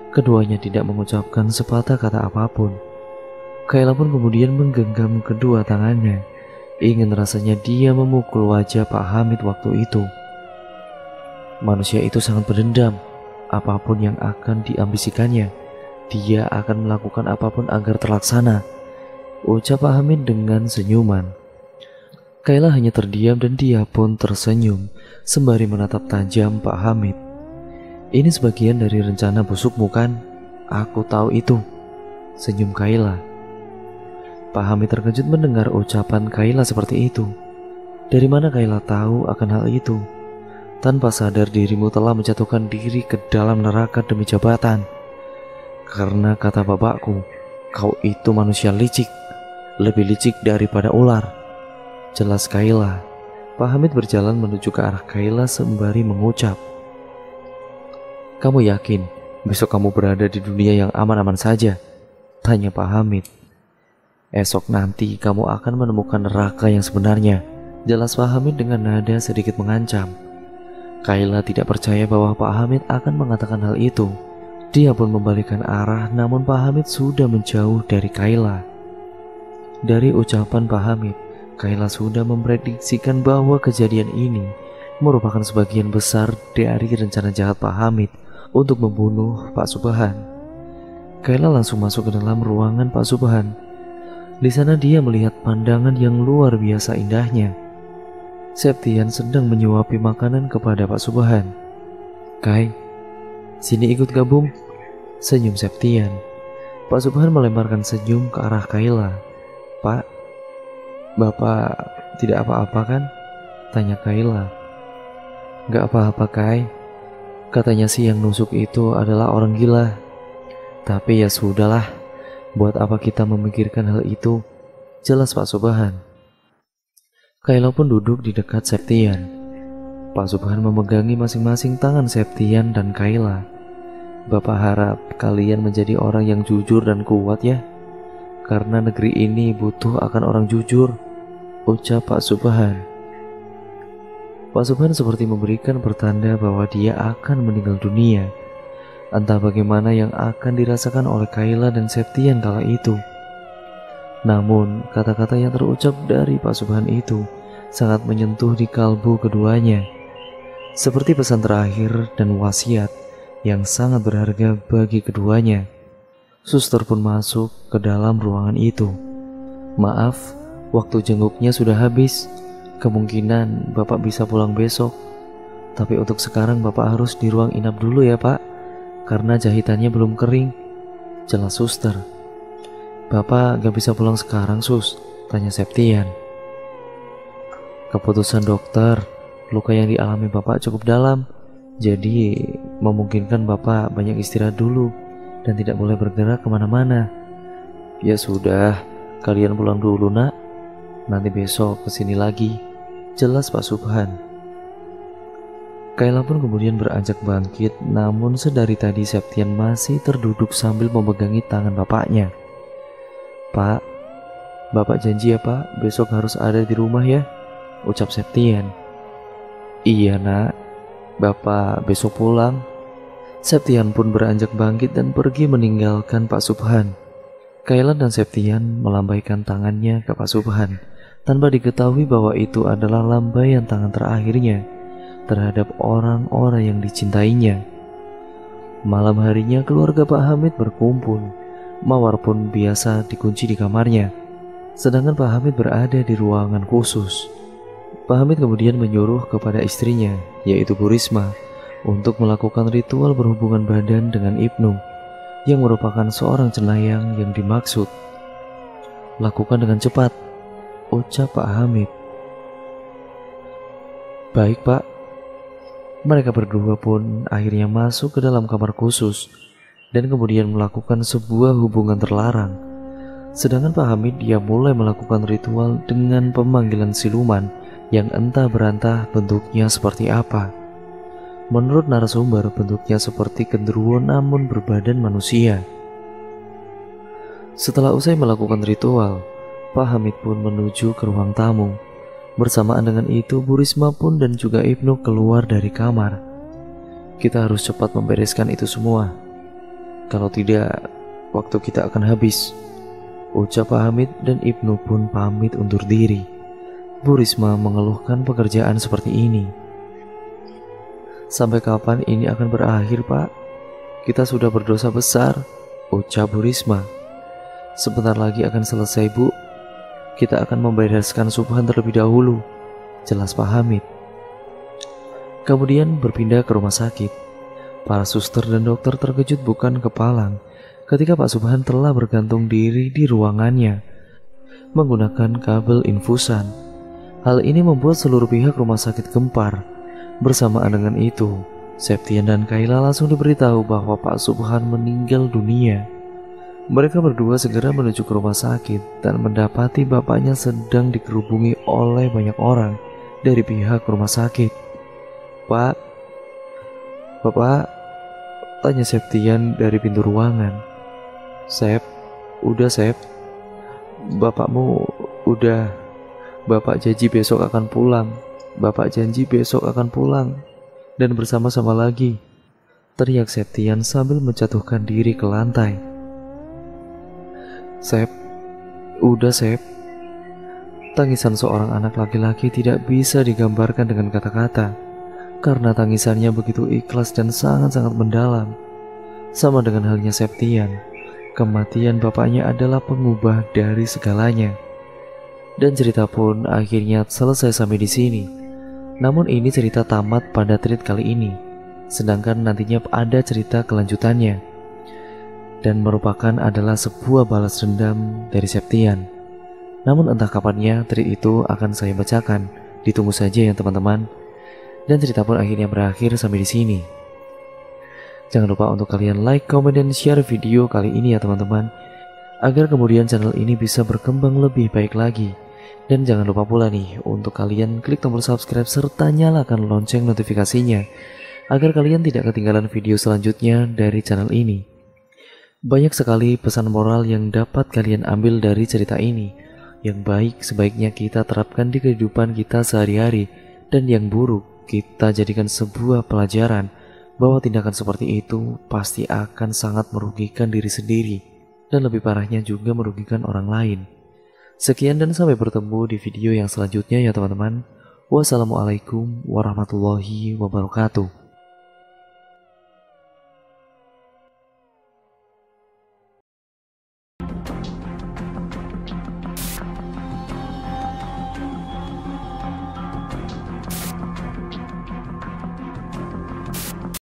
Keduanya tidak mengucapkan sepatah kata apapun. Kaila pun kemudian menggenggam kedua tangannya. Ingin rasanya dia memukul wajah Pak Hamid waktu itu. Manusia itu sangat berdendam. Apapun yang akan diambisikannya, dia akan melakukan apapun agar terlaksana, ucap Pak Hamid dengan senyuman. Kaila hanya terdiam dan dia pun tersenyum sembari menatap tajam Pak Hamid. Ini sebagian dari rencana busukmu kan? Aku tahu itu, senyum Kaila. Pak Hamid terkejut mendengar ucapan Kaila seperti itu. Dari mana Kaila tahu akan hal itu? Tanpa sadar dirimu telah menjatuhkan diri ke dalam neraka demi jabatan. Karena kata bapakku, kau itu manusia licik, lebih licik daripada ular. Jelas Kaila. Pak Hamid berjalan menuju ke arah Kaila sembari mengucap, kamu yakin besok kamu berada di dunia yang aman-aman saja? Tanya Pak Hamid. Esok nanti kamu akan menemukan neraka yang sebenarnya, jelas Pak Hamid dengan nada sedikit mengancam. Kaila tidak percaya bahwa Pak Hamid akan mengatakan hal itu. Dia pun membalikkan arah, namun Pak Hamid sudah menjauh dari Kaila. Dari ucapan Pak Hamid, Kaila sudah memprediksikan bahwa kejadian ini merupakan sebagian besar dari rencana jahat Pak Hamid untuk membunuh Pak Subhan. Kaila langsung masuk ke dalam ruangan Pak Subhan. Di sana dia melihat pandangan yang luar biasa indahnya. Septian sedang menyuapi makanan kepada Pak Subhan. Kai, sini ikut gabung, senyum Septian. Pak Subhan melemparkan senyum ke arah Kaila. Pak, bapak tidak apa-apa kan? Tanya Kaila. Gak apa-apa Kai. Katanya sih yang nusuk itu adalah orang gila. Tapi ya sudahlah. Buat apa kita memikirkan hal itu? Jelas Pak Subhan. Kaila pun duduk di dekat Septian. Pak Subhan memegangi masing-masing tangan Septian dan Kaila. Bapak harap kalian menjadi orang yang jujur dan kuat ya. Karena negeri ini butuh akan orang jujur, ucap Pak Subhan. Pak Subhan seperti memberikan pertanda bahwa dia akan meninggal dunia. Entah bagaimana yang akan dirasakan oleh Kaila dan Septian kala itu. Namun kata-kata yang terucap dari Pak Subhan itu sangat menyentuh di kalbu keduanya, seperti pesan terakhir dan wasiat yang sangat berharga bagi keduanya. Suster pun masuk ke dalam ruangan itu. Maaf, waktu jenguknya sudah habis. Kemungkinan bapak bisa pulang besok. Tapi untuk sekarang bapak harus di ruang inap dulu ya pak, karena jahitannya belum kering, jelas suster. Bapak gak bisa pulang sekarang sus, tanya Septian. Keputusan dokter, luka yang dialami bapak cukup dalam, jadi memungkinkan bapak banyak istirahat dulu dan tidak boleh bergerak kemana-mana. Ya sudah, kalian pulang dulu nak. Nanti besok kesini lagi, jelas Pak Subhan. Kaila pun kemudian beranjak bangkit, namun sedari tadi Septian masih terduduk sambil memegangi tangan bapaknya. Pak, bapak janji ya pak, besok harus ada di rumah ya, ucap Septian. Iya nak, bapak besok pulang. Septian pun beranjak bangkit dan pergi meninggalkan Pak Subhan. Kaila dan Septian melambaikan tangannya ke Pak Subhan, tanpa diketahui bahwa itu adalah lambaian tangan terakhirnya terhadap orang-orang yang dicintainya. Malam harinya keluarga Pak Hamid berkumpul. Mawar pun biasa dikunci di kamarnya, sedangkan Pak Hamid berada di ruangan khusus. Pak Hamid kemudian menyuruh kepada istrinya, yaitu Bu Risma, untuk melakukan ritual berhubungan badan dengan Ibnu, yang merupakan seorang cenayang yang dimaksud. Lakukan dengan cepat, ucap Pak Hamid. Baik pak. Mereka berdua pun akhirnya masuk ke dalam kamar khusus dan kemudian melakukan sebuah hubungan terlarang. Sedangkan Pak Hamid dia mulai melakukan ritual dengan pemanggilan siluman yang entah berantah bentuknya seperti apa. Menurut narasumber, bentuknya seperti genderuwo namun berbadan manusia. Setelah usai melakukan ritual, Pak Hamid pun menuju ke ruang tamu. Bersamaan dengan itu, Bu Risma pun dan juga Ibnu keluar dari kamar. Kita harus cepat membereskan itu semua. Kalau tidak, waktu kita akan habis. Ucap Pak Hamid dan Ibnu pun pamit undur diri. Bu Risma mengeluhkan pekerjaan seperti ini. Sampai kapan ini akan berakhir, Pak? Kita sudah berdosa besar, ucap Bu Risma. Sebentar lagi akan selesai, Bu. Kita akan membereskan Subhan terlebih dahulu, jelas Pak Hamid. Kemudian berpindah ke rumah sakit. Para suster dan dokter terkejut bukan kepalang ketika Pak Subhan telah bergantung diri di ruangannya menggunakan kabel infusan. Hal ini membuat seluruh pihak rumah sakit gempar. Bersamaan dengan itu, Septian dan Kaila langsung diberitahu bahwa Pak Subhan meninggal dunia. Mereka berdua segera menuju ke rumah sakit dan mendapati bapaknya sedang dikerubungi oleh banyak orang dari pihak rumah sakit. Pak, Bapak, tanya Septian dari pintu ruangan. Sep, bapakmu udah. Bapak janji besok akan pulang. Dan bersama-sama lagi, teriak Septian sambil menjatuhkan diri ke lantai. Sep, udah Sep. Tangisan seorang anak laki-laki tidak bisa digambarkan dengan kata-kata, karena tangisannya begitu ikhlas dan sangat-sangat mendalam. Sama dengan halnya Septian, kematian bapaknya adalah pengubah dari segalanya. Dan cerita pun akhirnya selesai sampai di sini. Namun ini cerita tamat pada treat kali ini, sedangkan nantinya ada cerita kelanjutannya. Dan merupakan adalah sebuah balas dendam dari Septian. Namun entah kapannya tweet itu akan saya bacakan. Ditunggu saja ya teman-teman. Dan cerita pun akhirnya berakhir sampai di sini. Jangan lupa untuk kalian like, comment, dan share video kali ini ya teman-teman, agar kemudian channel ini bisa berkembang lebih baik lagi. Dan jangan lupa pula nih untuk kalian klik tombol subscribe serta nyalakan lonceng notifikasinya, agar kalian tidak ketinggalan video selanjutnya dari channel ini. Banyak sekali pesan moral yang dapat kalian ambil dari cerita ini. Yang baik sebaiknya kita terapkan di kehidupan kita sehari-hari, dan yang buruk kita jadikan sebuah pelajaran bahwa tindakan seperti itu pasti akan sangat merugikan diri sendiri, dan lebih parahnya juga merugikan orang lain. Sekian dan sampai bertemu di video yang selanjutnya ya teman-teman. Wassalamualaikum warahmatullahi wabarakatuh.